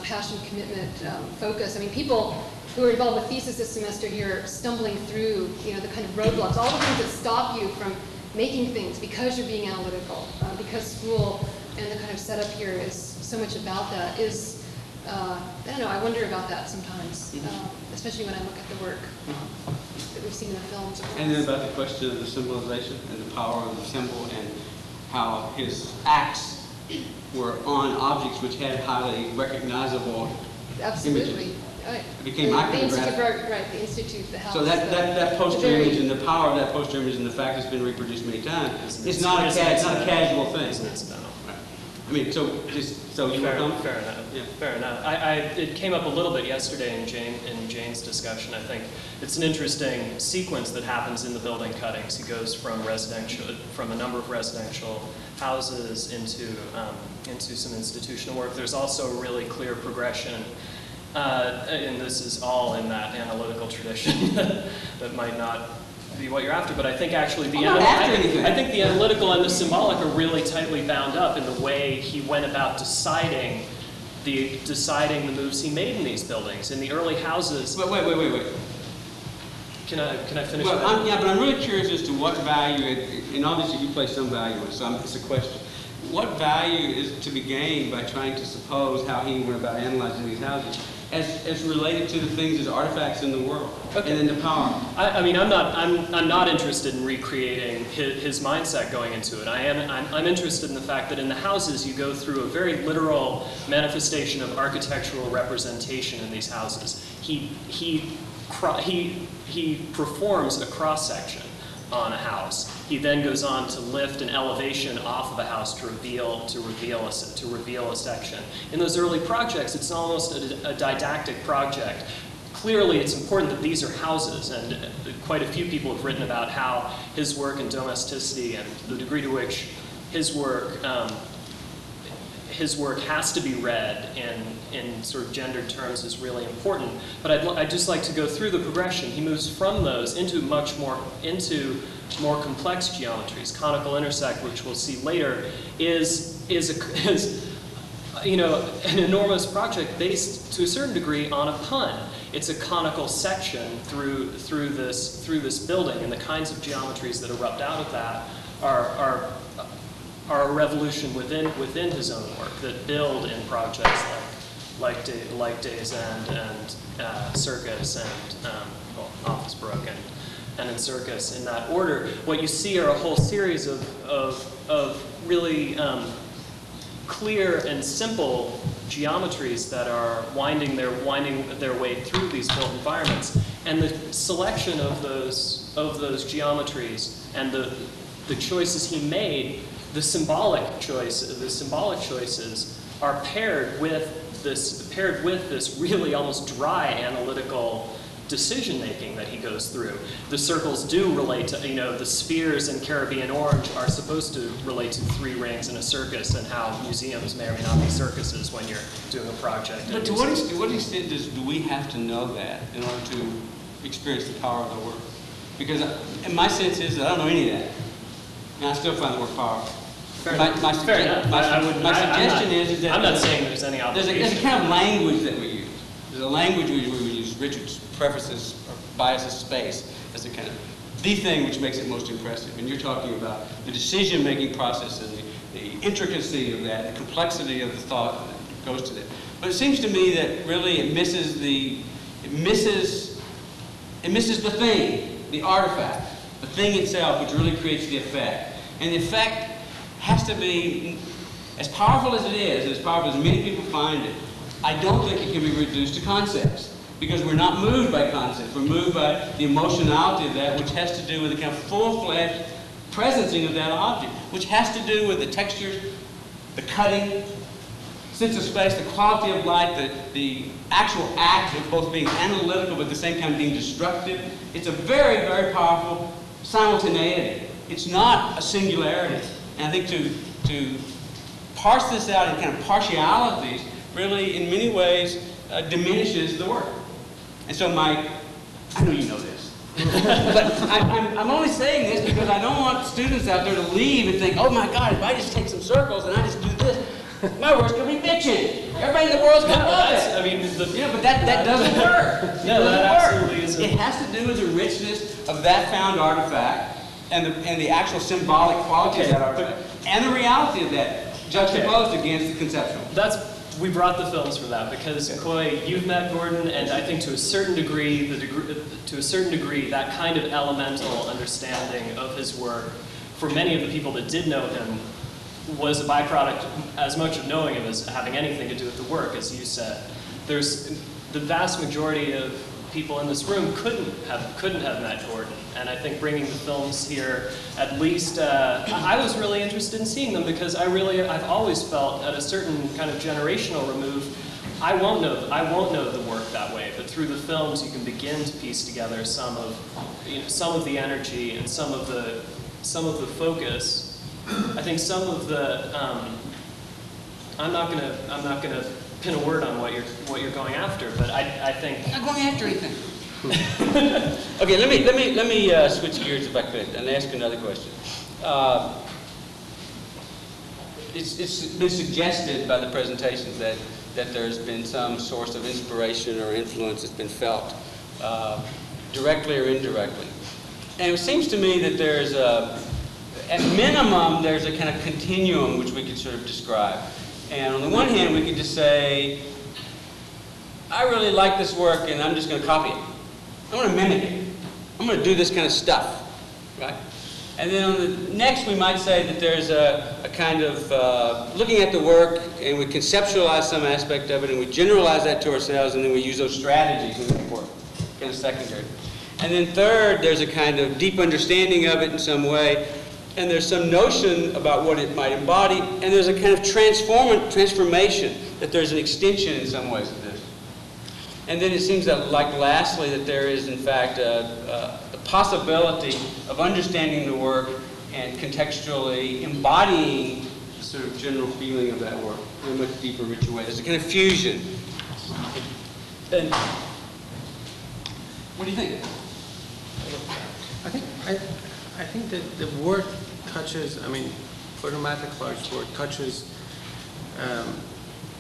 passion, commitment, focus. I mean, people who are involved with thesis this semester here are stumbling through, you know, the kind of roadblocks, all the things that stop you from making things because you're being analytical, because school and the kind of setup here is so much about that. Is I don't know. I wonder about that sometimes, especially when I look at the work that we've seen in the films. And then about the question of the symbolization and the power of the symbol and how his acts were on objects which had highly recognizable absolutely images. It became iconographic. Right, the Institute, the house. So that poster image and the power of that poster image and the fact it's been reproduced many times, it's not a casual thing. I mean, so fair enough. Yeah. Fair enough. It came up a little bit yesterday in Jane's discussion. I think it's an interesting sequence that happens in the building cuttings. He goes from a number of residential houses into some institutional work. There's also a really clear progression. And this is all in that analytical tradition that might not be what you're after, but I think actually I think the analytical and the symbolic are really tightly bound up in the way he went about deciding the moves he made in these buildings. In the early houses. Wait. Can I finish? Well, but I'm really curious as to what value, and obviously you place some value in it, so it's a question. What value is to be gained by trying to suppose how he went about analyzing these houses? As related to the things as artifacts in the world, okay, and in the power. I'm not interested in recreating his mindset going into it. I'm interested in the fact that in the houses you go through a very literal manifestation of architectural representation in these houses. He performs a cross section on a house. He then goes on to lift an elevation off of a house to reveal a section. In those early projects, it's almost a didactic project. Clearly, it's important that these are houses, and quite a few people have written about how his work in domesticity and the degree to which his work has to be read in sort of gendered terms is really important. But I'd just like to go through the progression. He moves from those into more complex geometries. Conical Intersect, which we'll see later, is an enormous project based to a certain degree on a pun. It's a conical section through this building, and the kinds of geometries that erupt out of that are a revolution within his own work that build in projects like Day's End and Circus and Office Baroque and in Circus in that order. What you see are a whole series of really clear and simple geometries that are winding their way through these built environments, and the selection of those geometries and the choices he made. The symbolic choices are paired with this really almost dry analytical decision making that he goes through. The circles do relate to, the spheres in Caribbean Orange are supposed to relate to three rings in a circus, and how museums may or may not be circuses when you're doing a project. But to what extent do we have to know that in order to experience the power of their work. Because and my sense is that I don't know any of that. And I still find the work powerful. My suggestion is that... I'm not saying there's any obligation. There's a kind of language that we use. There's a language where we use Richard's prefaces or biases space as a kind of the thing which makes it most impressive. And you're talking about the decision-making process and the intricacy of that, the complexity of the thought that goes to that. But it seems to me that really it misses the thing, the artifact, the thing itself, which really creates the effect. And the effect has to be as powerful as it is, and as powerful as many people find it. I don't think it can be reduced to concepts, because we're not moved by concepts. We're moved by the emotionality of that, which has to do with the kind of full-fledged presencing of that object, which has to do with the textures, the cutting, sense of space, the quality of light, the actual act of both being analytical but at the same time being destructive. It's a very, very powerful simultaneity. It's not a singularity. And I think to parse this out in kind of partialities really, in many ways, diminishes the work. And so I know you know this, but I'm only saying this because I don't want students out there to leave and think, oh my God, if I just take some circles and I just do this, my work's gonna be bitching. Everybody in the world's gonna love it. I mean, but that doesn't work. No, that absolutely isn't. It has to do with the richness of that found artifact and the actual symbolic quality of that artifact and the reality of that juxtaposed against the conceptual. We brought the films for that because Coy, you've met Gordon, and I think to a certain degree, that kind of elemental understanding of his work for many of the people that did know him was a byproduct as much of knowing him as having anything to do with the work, as you said. The vast majority of people in this room couldn't have met Gordon, and I think bringing the films here, at least I was really interested in seeing them because I've always felt at a certain kind of generational remove, I won't know the work that way, but through the films you can begin to piece together some of the energy and some of the focus. I think some of the I'm not gonna pin a word on what you're going after, but I think I'm not going after anything. Okay, let me switch gears if I could and ask another question. It's been suggested by the presentations that there's been some source of inspiration or influence that's been felt directly or indirectly, and it seems to me that there's at minimum, there's a kind of continuum which we could sort of describe. And on the one hand, we could just say, I really like this work, and I'm just going to copy it. I'm going to mimic it. I'm going to do this kind of stuff, right? And then on the next, we might say that there's a kind of looking at the work, and we conceptualize some aspect of it, and we generalize that to ourselves, and then we use those strategies in the report, kind of secondary. And then third, there's a kind of deep understanding of it in some way, and there's some notion about what it might embody, and there's a kind of transformation, that there's an extension in some ways of this. And then it seems that, like lastly, that there is, in fact, a possibility of understanding the work and contextually embodying the sort of general feeling of that work in a much deeper, richer way. There's a kind of fusion. And what do you think? I think that the work touches, I mean, Gordon Matta-Clark's work touches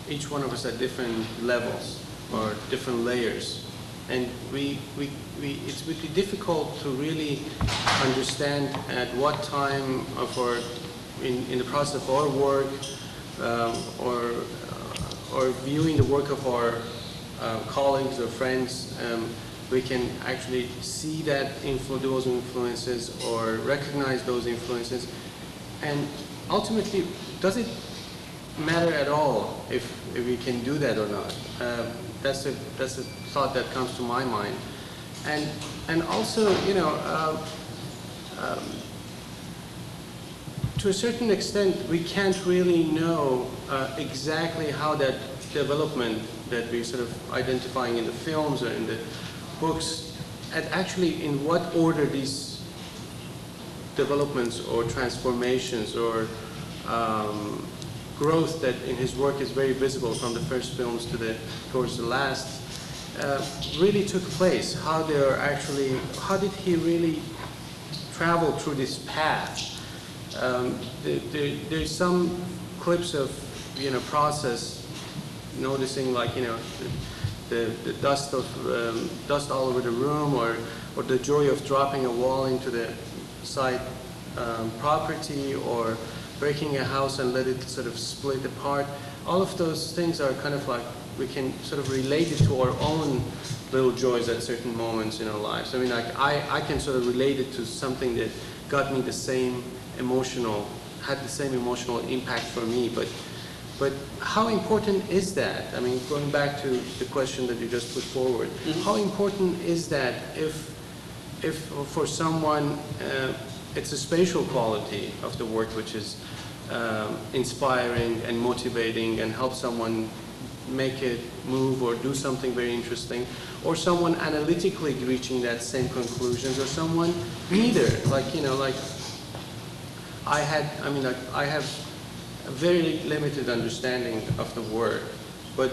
each one of us at different levels or different layers. And it would be difficult to really understand at what time of our, in the process of our work or viewing the work of our colleagues or friends, we can actually see that those influences or recognize those influences. And ultimately, does it matter at all if we can do that or not? That's a thought that comes to my mind. And also, you know, to a certain extent, we can't really know exactly how that development that we're sort of identifying in the films or in the books, and actually in what order these developments or transformations or growth that in his work is very visible from the first films towards the last really took place, how they are actually, how did he really travel through this path? There's some clips of, process, noticing like, the dust of dust all over the room, or the joy of dropping a wall into the side property, or breaking a house and let it sort of split apart. All of those things are kind of like, we can sort of relate it to our own little joys at certain moments in our lives. I mean, like I can sort of relate it to something that got me the same emotional, had the same emotional impact for me, but how important is that? I mean, going back to the question that you just put forward, mm-hmm. how important is that if for someone it's a spatial quality of the work which is inspiring and motivating and helps someone make it move or do something very interesting, or someone analytically reaching that same conclusions, or someone neither, like, like I have a very limited understanding of the work, but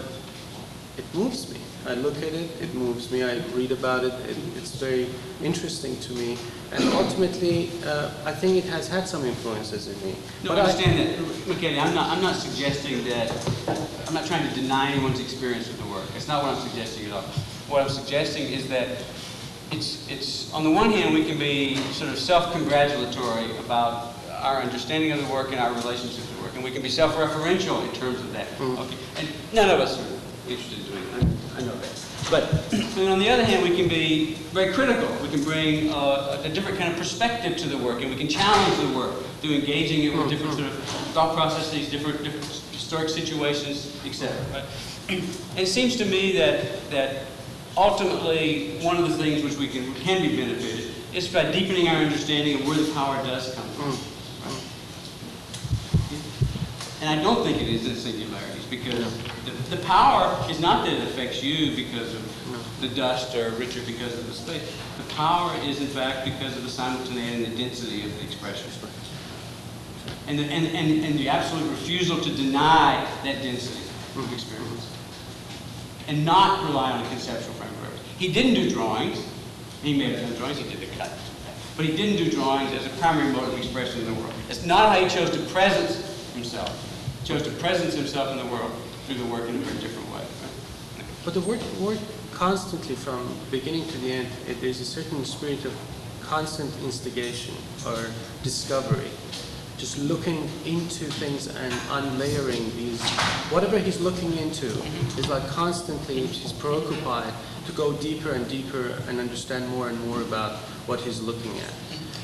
it moves me. I look at it, it moves me. I read about it, it's very interesting to me. And ultimately, I think it has had some influences in me. No, but I understand that. Okay, I'm not suggesting that, I'm not trying to deny anyone's experience with the work. It's not what I'm suggesting at all. What I'm suggesting is that it's on the one hand, we can be sort of self-congratulatory about our understanding of the work and our relationship to the work. And we can be self-referential in terms of that. Mm-hmm. Okay. And none of us are interested in doing that. I know that. But and on the other hand, we can be very critical. We can bring a different kind of perspective to the work, and we can challenge the work through engaging it with different sort of thought processes, different historic situations, etc. Right? It seems to me that ultimately one of the things which we can be benefited is by deepening our understanding of where the power does come from. Right? And I don't think it is in singularities, because the power is not that it affects you because of the dust or Richard because of the space. The power is, in fact, because of the simultaneity and the density of the expression. And the absolute refusal to deny that density of experience. And not rely on a conceptual framework. He didn't do drawings. He may have done drawings, he did the cut. But he didn't do drawings as a primary mode of expression in the world. It's not how he chose to presence himself. He chose to presence himself in the world through the work in a very different way. Right? But the work constantly, from beginning to the end, there's a certain spirit of constant instigation or discovery. Just looking into things and unlayering these, whatever he's looking into, is like constantly he's preoccupied to go deeper and deeper and understand more and more about what he's looking at.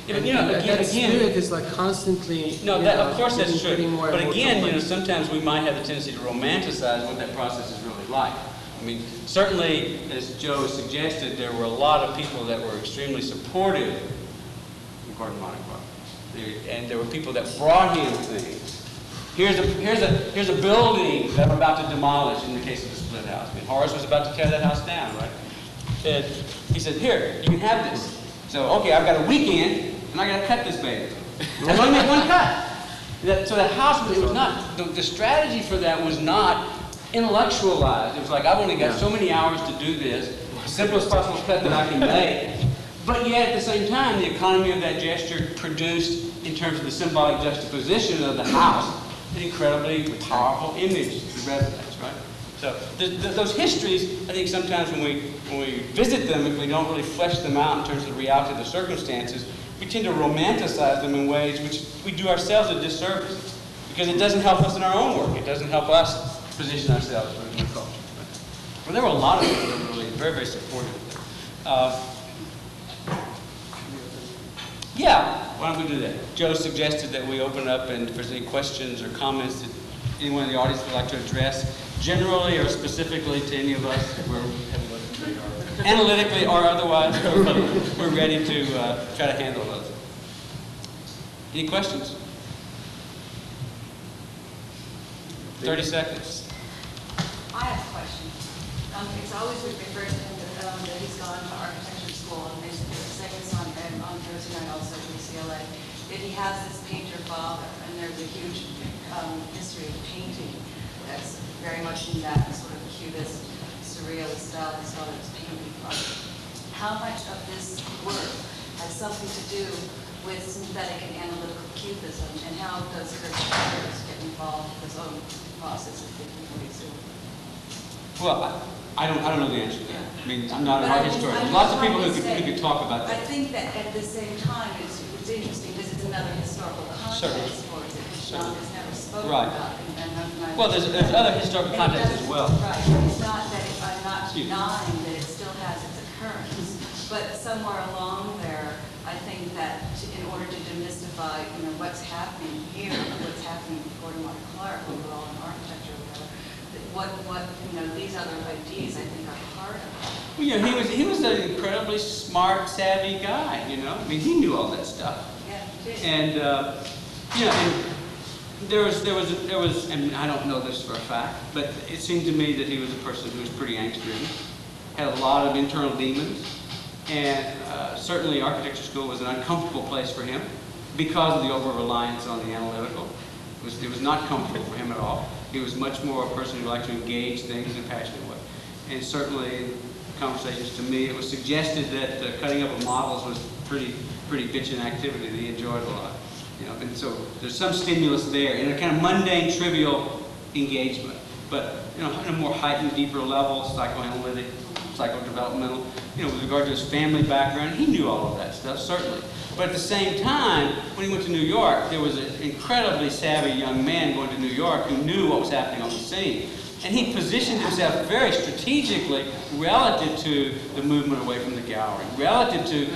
Yeah, but, that spirit is like constantly. No, that, of course that's true. But again, sometimes we might have a tendency to romanticize what that process is really like. I mean, certainly, as Joe suggested, there were a lot of people that were extremely supportive of Gordon Matta-Clark. And there were people that brought him things. Here's a building that I'm about to demolish in the case of the split house. I mean, Horace was about to tear that house down, right? And he said, here, you can have this. So, okay, I've got a weekend, and I got to cut this baby. I'm going to make one cut. So the house, it was not, the strategy for that was not intellectualized. It was like, I've only got so many hours to do this, simplest possible cut that I can make. But yet, at the same time, the economy of that gesture produced, in terms of the symbolic juxtaposition of the house, an incredibly powerful image that resonates, right? So those histories, I think sometimes when we visit them, if we don't really flesh them out in terms of the reality of the circumstances, we tend to romanticize them in ways which we do ourselves a disservice, because it doesn't help us in our own work. It doesn't help us position ourselves for a new culture. Right? Well, there were a lot of people that were really very, very supportive of them. Yeah, why don't we do that? Joe suggested that we open up, and if there's any questions or comments that anyone in the audience would like to address, generally or specifically to any of us, analytically or otherwise, we're ready to try to handle those. Any questions? 30 seconds. I have a question. It's always referred to that he's gone to architecture school, and basically saying this on Thursday night also at UCLA, that he has this painter father, and there's a huge history of painting that's very much in that sort of cubist, surrealist style I saw that was being developed. How much of this work has something to do with synthetic and analytical cubism, and how does Kurt Schwartz get involved with his own process of thinking for his own? Well, I don't know the answer to that. I mean, I'm not an art historian. There's lots of people who could talk about that. I think that at the same time, it's interesting because it's another historical context for it, which John has never spoken about. And well, there's other historical contexts as well. Right. It's not that I'm not denying that it still has its occurrence, but somewhere along there, I think that in order to demystify, you know, what's happening here, what's happening with Gordon Matta-Clark overall in architecture, what you know, these other ideas I think are part of it. You know, he was an incredibly smart, savvy guy. You know, I mean, he knew all that stuff. Yeah, he did. And you know, and there was, and I don't know this for a fact, but it seemed to me that he was a person who was pretty angst-driven, had a lot of internal demons, and certainly architecture school was an uncomfortable place for him because of the over-reliance on the analytical. It was not comfortable for him at all. He was much more a person who liked to engage things in a passionate way. And certainly, in conversations to me, it was suggested that cutting up of models was pretty bitchin' activity that he enjoyed a lot. You know, and so there's some stimulus there in a kind of mundane, trivial engagement. But you know, on a more heightened, deeper level, psychoanalytic, psychodevelopmental, you know, with regard to his family background, he knew all of that stuff, certainly. But at the same time, when he went to New York, there was an incredibly savvy young man going to New York who knew what was happening on the scene. And he positioned himself very strategically relative to the movement away from the gallery, relative to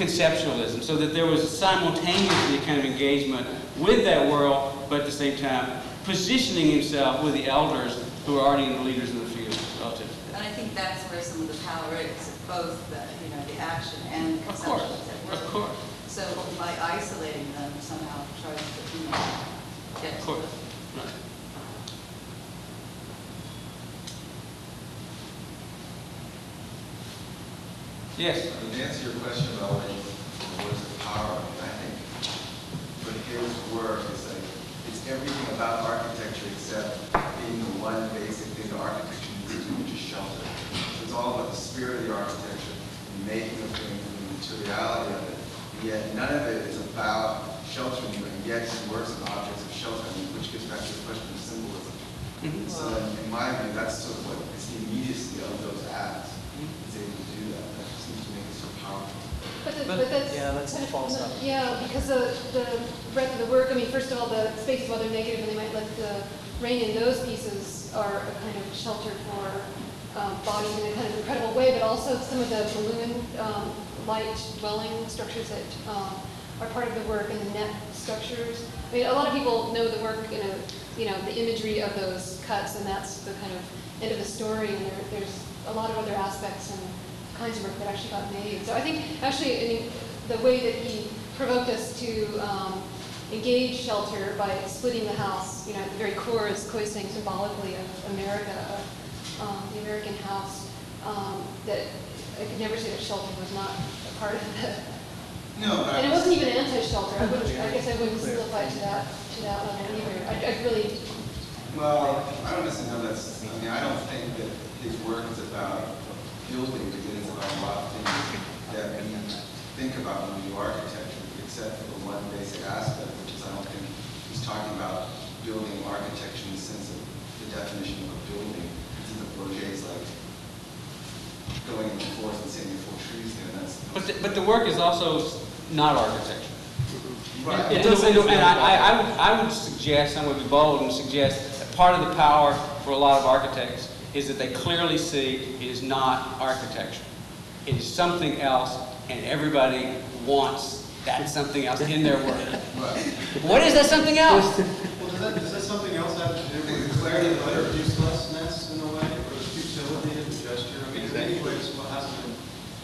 conceptualism, so that there was simultaneously a kind of engagement with that world, but at the same time positioning himself with the elders who were already the leaders in the field relative to that. And I think that's where some of the power is, both the, you know, the action and the conceptualism. Of course. So by isolating them, somehow tries to, you know, get to them. Right. Yes? To answer your question about what is the power, I think when his work is like, it's everything about architecture except being the one basic thing the architecture needs to do, which is shelter. It's all about the spirit of the architecture, the making of things, and the materiality of it. Yet none of it is about sheltering you, and yet he works on objects of shelter, which gets back to the question of symbolism. Mm-hmm. So in my view, that's sort of what it's the immediacy of those acts. Mm-hmm. Is able to do that. That seems to make it so powerful. But that's, yeah, that's false stuff. Yeah, because the breadth of the work, I mean, first of all, the space is rather negative, and they might let the rain in those pieces are a kind of shelter for bodies in a kind of incredible way, but also some of the balloon light dwelling structures that are part of the work, and the net structures. I mean, a lot of people know the work, you know, the imagery of those cuts, and that's the kind of end of the story. And there's a lot of other aspects and kinds of work that actually got made. So I think actually, I mean, the way that he provoked us to engage shelter by splitting the house, you know, at the very core is coasting symbolically of America, of the American house. That I could never say that shelter was not a part of it. No, and it wasn't even anti-shelter. I guess I wouldn't simplify it to that level either. I really. Well, I don't necessarily know that's. I mean, I don't think that his work is about building. It is about a lot of things that we think about when we do architecture, except for the one basic aspect, which is I don't think he's talking about building architecture in the sense of the definition of a building. It's in the Bourget's like. Going in the forest and seeing the full trees there. That's but the work is also not architecture. Right. And I would suggest, I would be bold and suggest that part of the power for a lot of architects is that they clearly see it is not architecture. It is something else, and everybody wants that something else in their work. Right. What is that something else? Well, does that something else have to do with the clarity of uselessness in a way, or the futility of the gesture? Anyways, what has been,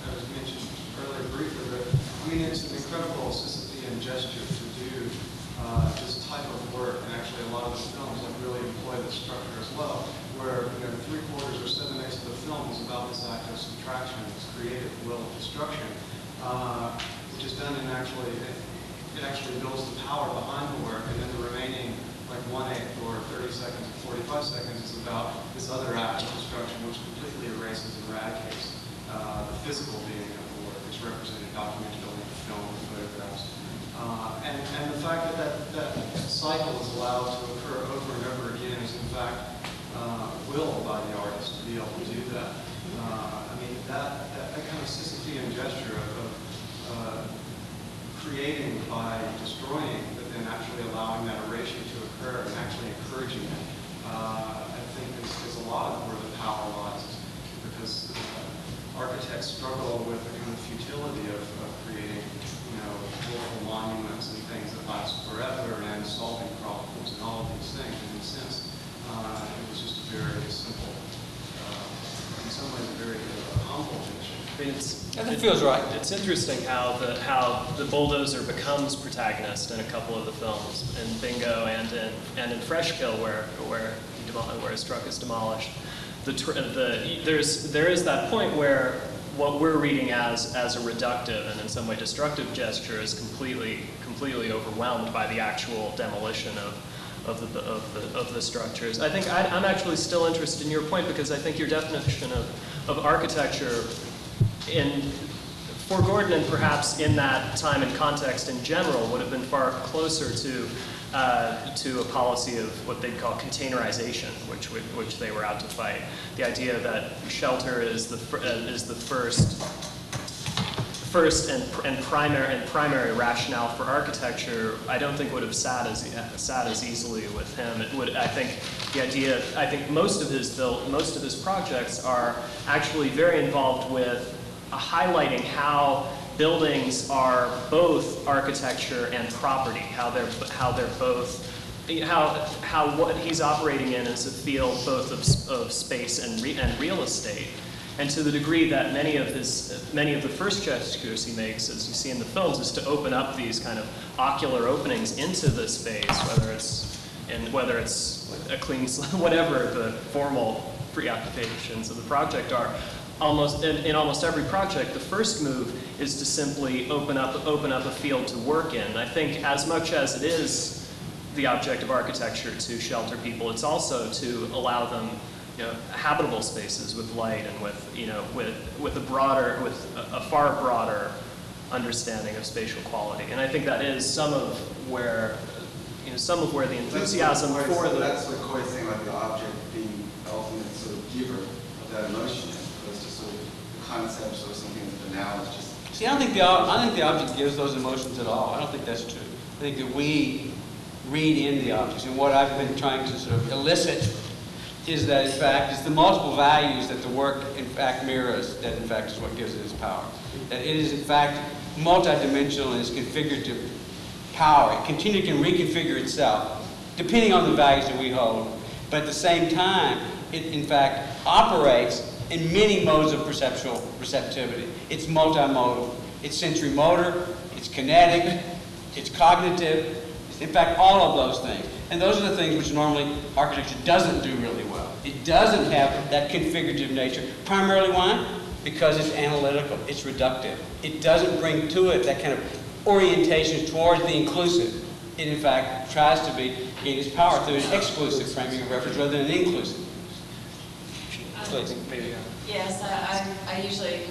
I was mentioned earlier briefly, but I mean, it's an incredible necessity and gesture to do this type of work, and actually a lot of the films that really employ this structure as well, where, you know, 3/4 or 7/8 of the film is about this act of subtraction, this creative will of destruction, which is done in actually, it actually builds the power behind the work, and then the remaining like one eighth or 30 seconds or 45 seconds is about this other act of destruction which completely erases and eradicates the physical being of the work. It's represented, documented only in film, photographs. And the fact that that cycle is allowed to occur over and over again is in fact willed by the artist to be able to do that. I mean, that kind of Sisyphean gesture of creating by destroying, but then actually allowing that erasure to occur and actually encouraging it, I think is a lot of where the power lies, because architects struggle with the kind of futility of creating, you know, beautiful monuments and things that last forever and solving problems and all of these things. And in a sense, it was just very simple, in some ways a very humble gesture. It feels right. It's interesting how the bulldozer becomes protagonist in a couple of the films, in Bingo and in Fresh Kill, where his truck is demolished. There is that point where what we're reading as a reductive and in some way destructive gesture is completely overwhelmed by the actual demolition of the structures. I think I'm actually still interested in your point, because I think your definition of architecture, for Gordon and perhaps in that time and context in general, would have been far closer to a policy of what they'd call containerization, which they were out to fight. The idea that shelter is the first and primary rationale for architecture, I don't think would have sat as easily with him. It would, I think, the idea. I think most of his projects are actually very involved with highlighting how buildings are both architecture and property. How they're both. How what he's operating in is a field both of space and real estate. And to the degree that many of the first gestures he makes, as you see in the films, is to open up these kind of ocular openings into the space, whether it's a clean slate, whatever the formal preoccupations of the project are. In almost every project, the first move is to simply open up a field to work in. I think as much as it is the object of architecture to shelter people, it's also to allow them, you know, habitable spaces with light and with a far broader understanding of spatial quality. And I think that is some of where the enthusiasm that's the core thing about the object being the ultimate sort of giver of that emotion, as opposed to sort of the concepts or something that's banal. It's just I don't think the object gives those emotions at all. I don't think that's true. I think that we read in the objects, and what I've been trying to sort of elicit is that, in fact, it's the multiple values that the work, in fact, mirrors that, in fact, is what gives it its power. That it is, in fact, multidimensional in its configurative power. It continually can reconfigure itself, depending on the values that we hold. But at the same time, it, in fact, operates in many modes of perceptual receptivity. It's multimodal. It's sensory motor. It's kinetic. It's cognitive. It's, in fact, all of those things. And those are the things which normally architecture doesn't do really well. It doesn't have that configurative nature. Primarily why? Because it's analytical, it's reductive. It doesn't bring to it that kind of orientation towards the inclusive. It, in fact, tries to be in its power through an exclusive framing of reference rather than an inclusive. So I think maybe, yes, I usually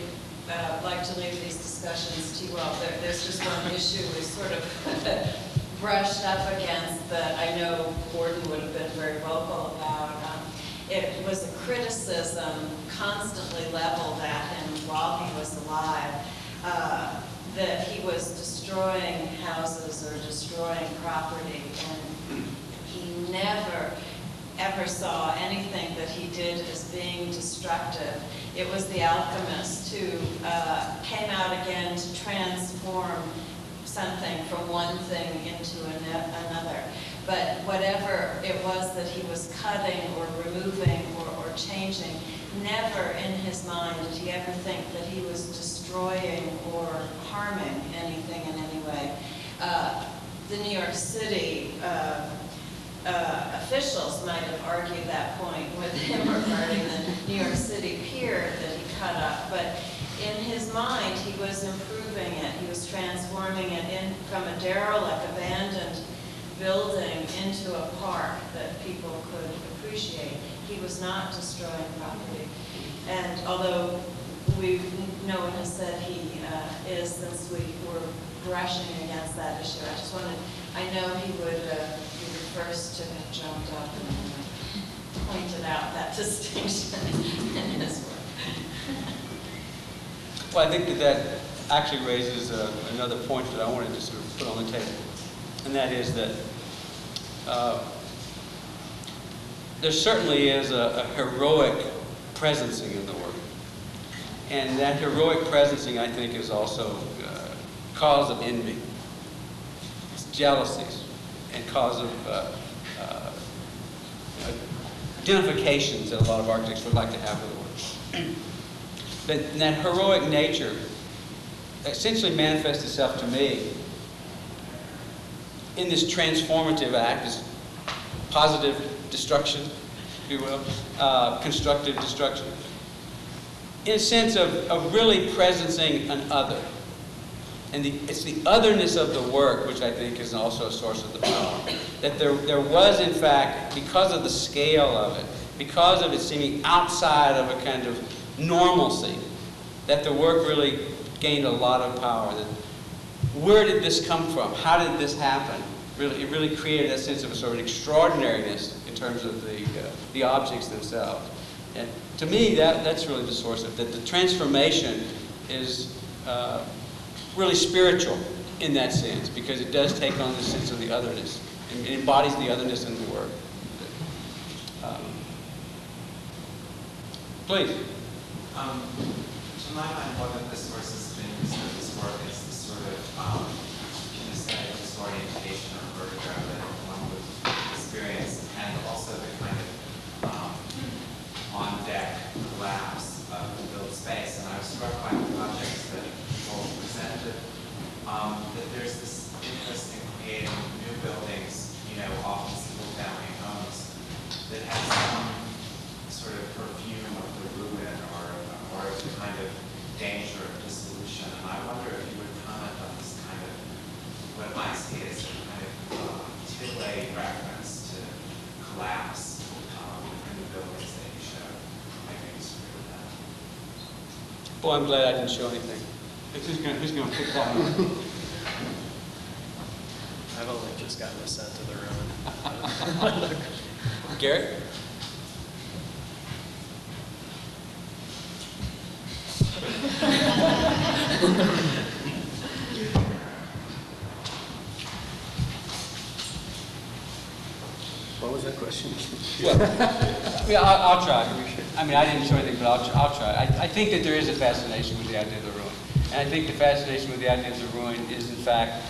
like to leave these discussions to you all. There's just one issue is sort of brushed up against that I know Gordon would have been very vocal about. It was a criticism constantly leveled at him while he was alive, that he was destroying houses or destroying property, and he never ever saw anything that he did as being destructive. It was the alchemist who came out again to transform something from one thing into another. But whatever it was that he was cutting or removing or changing, never in his mind did he ever think that he was destroying or harming anything in any way. The New York City officials might have argued that point with him regarding the New York City pier that he cut up, but in his mind, he was improving it. He was transforming it from a derelict, abandoned building into a park that people could appreciate. He was not destroying property. And although we've, no one has said he is, since we were brushing against that issue, I just wanted, I know he would first to have jumped up and pointed out that distinction in his work. Well, I think that that actually raises another point that I wanted to sort of put on the table. And that is that there certainly is a heroic presencing in the work. And that heroic presencing, I think, is also cause of envy. It's jealousies and cause of identifications that a lot of architects would like to have with the work. But that heroic nature essentially manifests itself to me in this transformative act, this positive destruction, if you will, constructive destruction, in a sense of really presencing an other. And it's the otherness of the work, which I think is also a source of the power. That there was, in fact, because of the scale of it, because of it seeming outside of a kind of normalcy, that the work really gained a lot of power. That, where did this come from? How did this happen? Really, it really created a sense of a sort of extraordinariness in terms of the objects themselves. And to me, that's really the source of that. The transformation is really spiritual in that sense, because it does take on the sense of the otherness. It embodies the otherness in the work. Please. To my mind, one of the sources of interest of this work is the sort of kinesthetic disorientation or vertigo that one would experience, and also the kind of on-deck collapse of the built space. And I was struck by the projects that both presented, that there's this interest in creating new buildings, you know, often single-family homes, that have some sort of perfume of the ruin or the kind of danger of dissolution. And I wonder if you would comment on this kind of, what I see as a kind of titillate reference to collapse in the buildings that you showed. I may disagree with that. Boy, I'm glad I didn't show anything. It's who's going to pick that one? I've only just gotten us out to the room. Gary? What was that question? Well, yeah, I'll try. I mean, I didn't show anything, but I'll try. I think that there is a fascination with the idea of the ruin. And I think the fascination with the idea of the ruin is, in fact,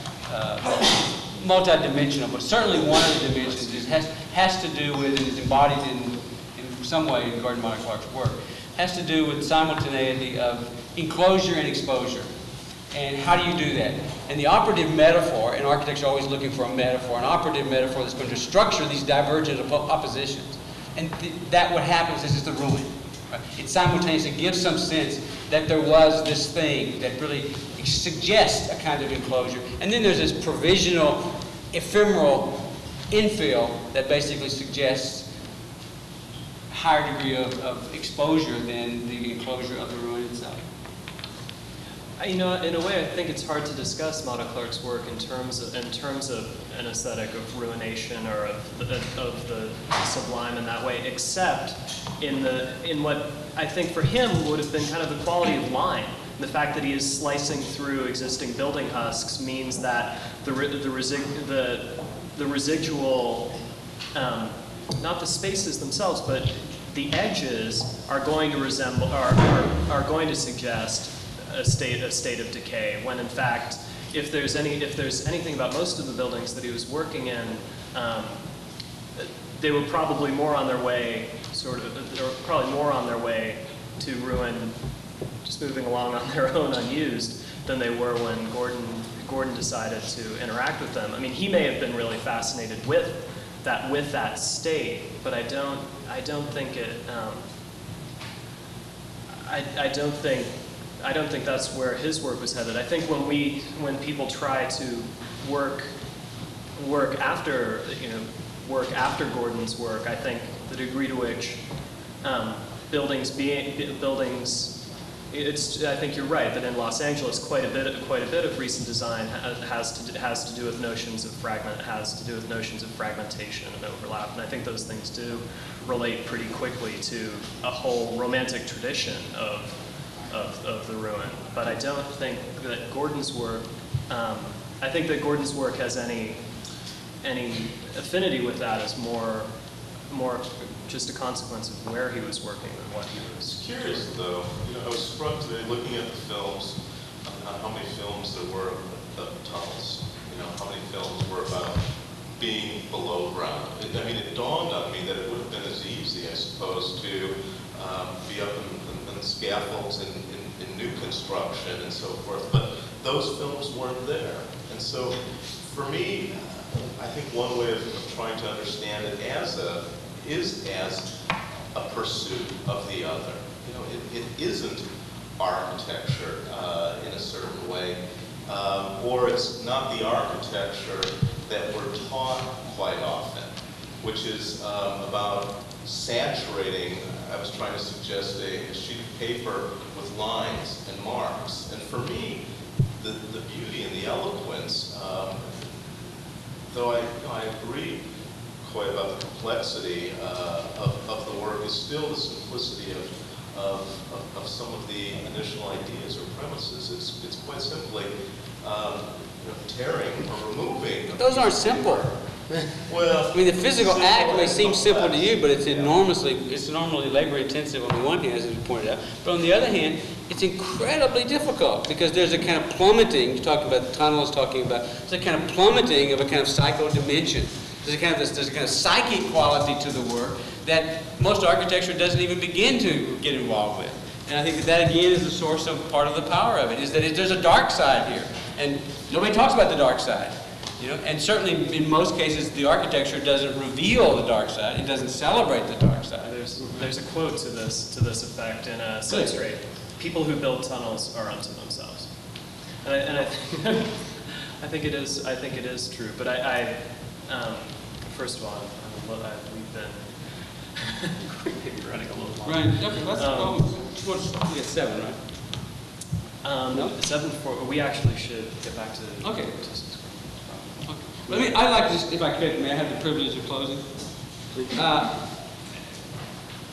multidimensional. But certainly one of the dimensions is, has to do with, and is embodied in some way in Gordon Matta-Clark's work, has to do with simultaneity of enclosure and exposure. And how do you do that? And the operative metaphor, and architects are always looking for a metaphor, an operative metaphor that's going to structure these divergent oppositions. And that what happens is it's the ruin. Right? It simultaneously gives some sense that there was this thing that really suggests a kind of enclosure. And then there's this provisional, ephemeral infill that basically suggests higher degree of exposure than the enclosure of the ruin itself. You know, in a way, I think it's hard to discuss Matta-Clark's work in terms of an aesthetic of ruination or of the sublime in that way, except in what I think for him would have been kind of the quality of line. The fact that he is slicing through existing building husks means that the residual. Not the spaces themselves, but the edges are going to resemble, are going to suggest a state of decay. When in fact, if there's anything about most of the buildings that he was working in, they were probably more on their way, to ruin, just moving along on their own unused, than they were when Gordon decided to interact with them. I mean, he may have been really fascinated with that state, but I don't think that's where his work was headed. I think when people try to work work after, work after Gordon's work, I think the degree to which buildings, I think you're right that in Los Angeles, quite a bit of recent design has to do with notions of fragmentation and overlap, and I think those things do relate pretty quickly to a whole romantic tradition of the ruin. But I don't think that Gordon's work, I think that Gordon's work has any affinity with that as more just a consequence of where he was working and what he was doing. Curious though, I was struck today looking at the films, how many films there were about tunnels, how many films were about being below ground. I mean, it dawned on me that it would have been as easy, I suppose, to be up in scaffolds in new construction and so forth, but those films weren't there. And so for me, I think one way of trying to understand it is as a pursuit of the other. It isn't architecture in a certain way, or it's not the architecture that we're taught quite often, which is about saturating. I was trying to suggest a sheet of paper with lines and marks. And for me, the beauty and the eloquence, though I agree quite about the complexity of the work, is still the simplicity of some of the initial ideas or premises. It's quite simply tearing or removing. But those aren't simple. Well, I mean, the physical act may seem simple to you, but it's enormously labor intensive on the one hand, as you pointed out. But on the other hand, it's incredibly difficult because there's a kind of plummeting. You're talking about tunnels, there's a kind of plummeting of a kind of psycho dimension. There's a kind of psychic quality to the work that most architecture doesn't even begin to get involved with. And I think that again is the source of part of the power of it, is that there's a dark side here. And nobody talks about the dark side. And certainly in most cases the architecture doesn't reveal the dark side, it doesn't celebrate the dark side. There's a quote to this effect in a substrate. People who build tunnels are unto themselves. And I think it is true. But I first of all, we've been maybe running a little long. Right, okay, let's go. We at 7, right? No, 7:04. We actually should get back to the okay. I'd like to, if I could, may I have the privilege of closing? Please.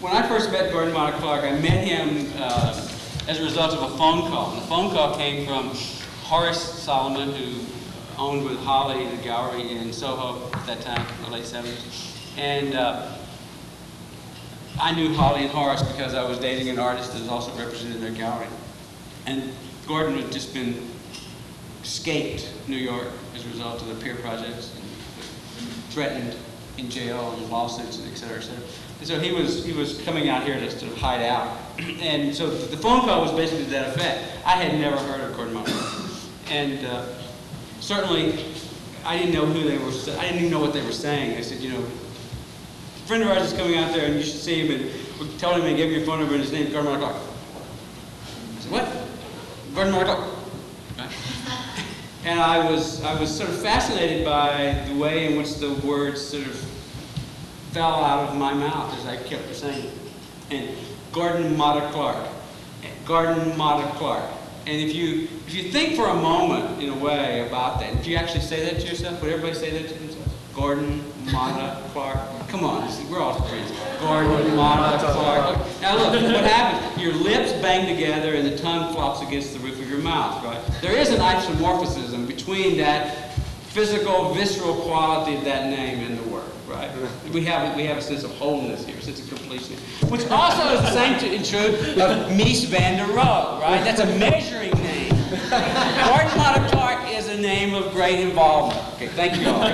When I first met Gordon Matta-Clark, I met him as a result of a phone call. And the phone call came from Horace Solomon, who owned with Holly the gallery in Soho at that time, the late 70s. And I knew Holly and Horace because I was dating an artist that was also represented their gallery. And Gordon had just been escaped New York as a result of the Pier projects, and threatened in jail and lawsuits, and et cetera, et cetera. And so he was coming out here to sort of hide out. And so the phone call was basically to that effect. I had never heard of Gordon Matta-Clark. And certainly, I didn't know who they were. I didn't even know what they were saying. They said, a friend of ours is coming out there, and you should see him. And tell him and give him your phone number, and his name is Gordon Matta-Clark. I said, what? Gordon Matta-Clark. And I was sort of fascinated by the way in which the words sort of fell out of my mouth as I kept saying it. And Gordon Matta-Clark, Gordon Matta-Clark. And if you think for a moment, in a way, about that, if you actually say that to yourself, would everybody say that to themselves? Gordon Matta-Clark. Come on, we're all friends. Gordon Matta-Clark. Now look, what happens? Your lips bang together and the tongue flops against the roof of your mouth, right? There is an isomorphism between that physical, visceral quality of that name and the word, right? We have a sense of wholeness here, a sense of completion, which also is the same true of Mies van der Rohe, right? That's a measuring name. Gordon Matta-Clark is a name of great involvement. Okay, thank you all.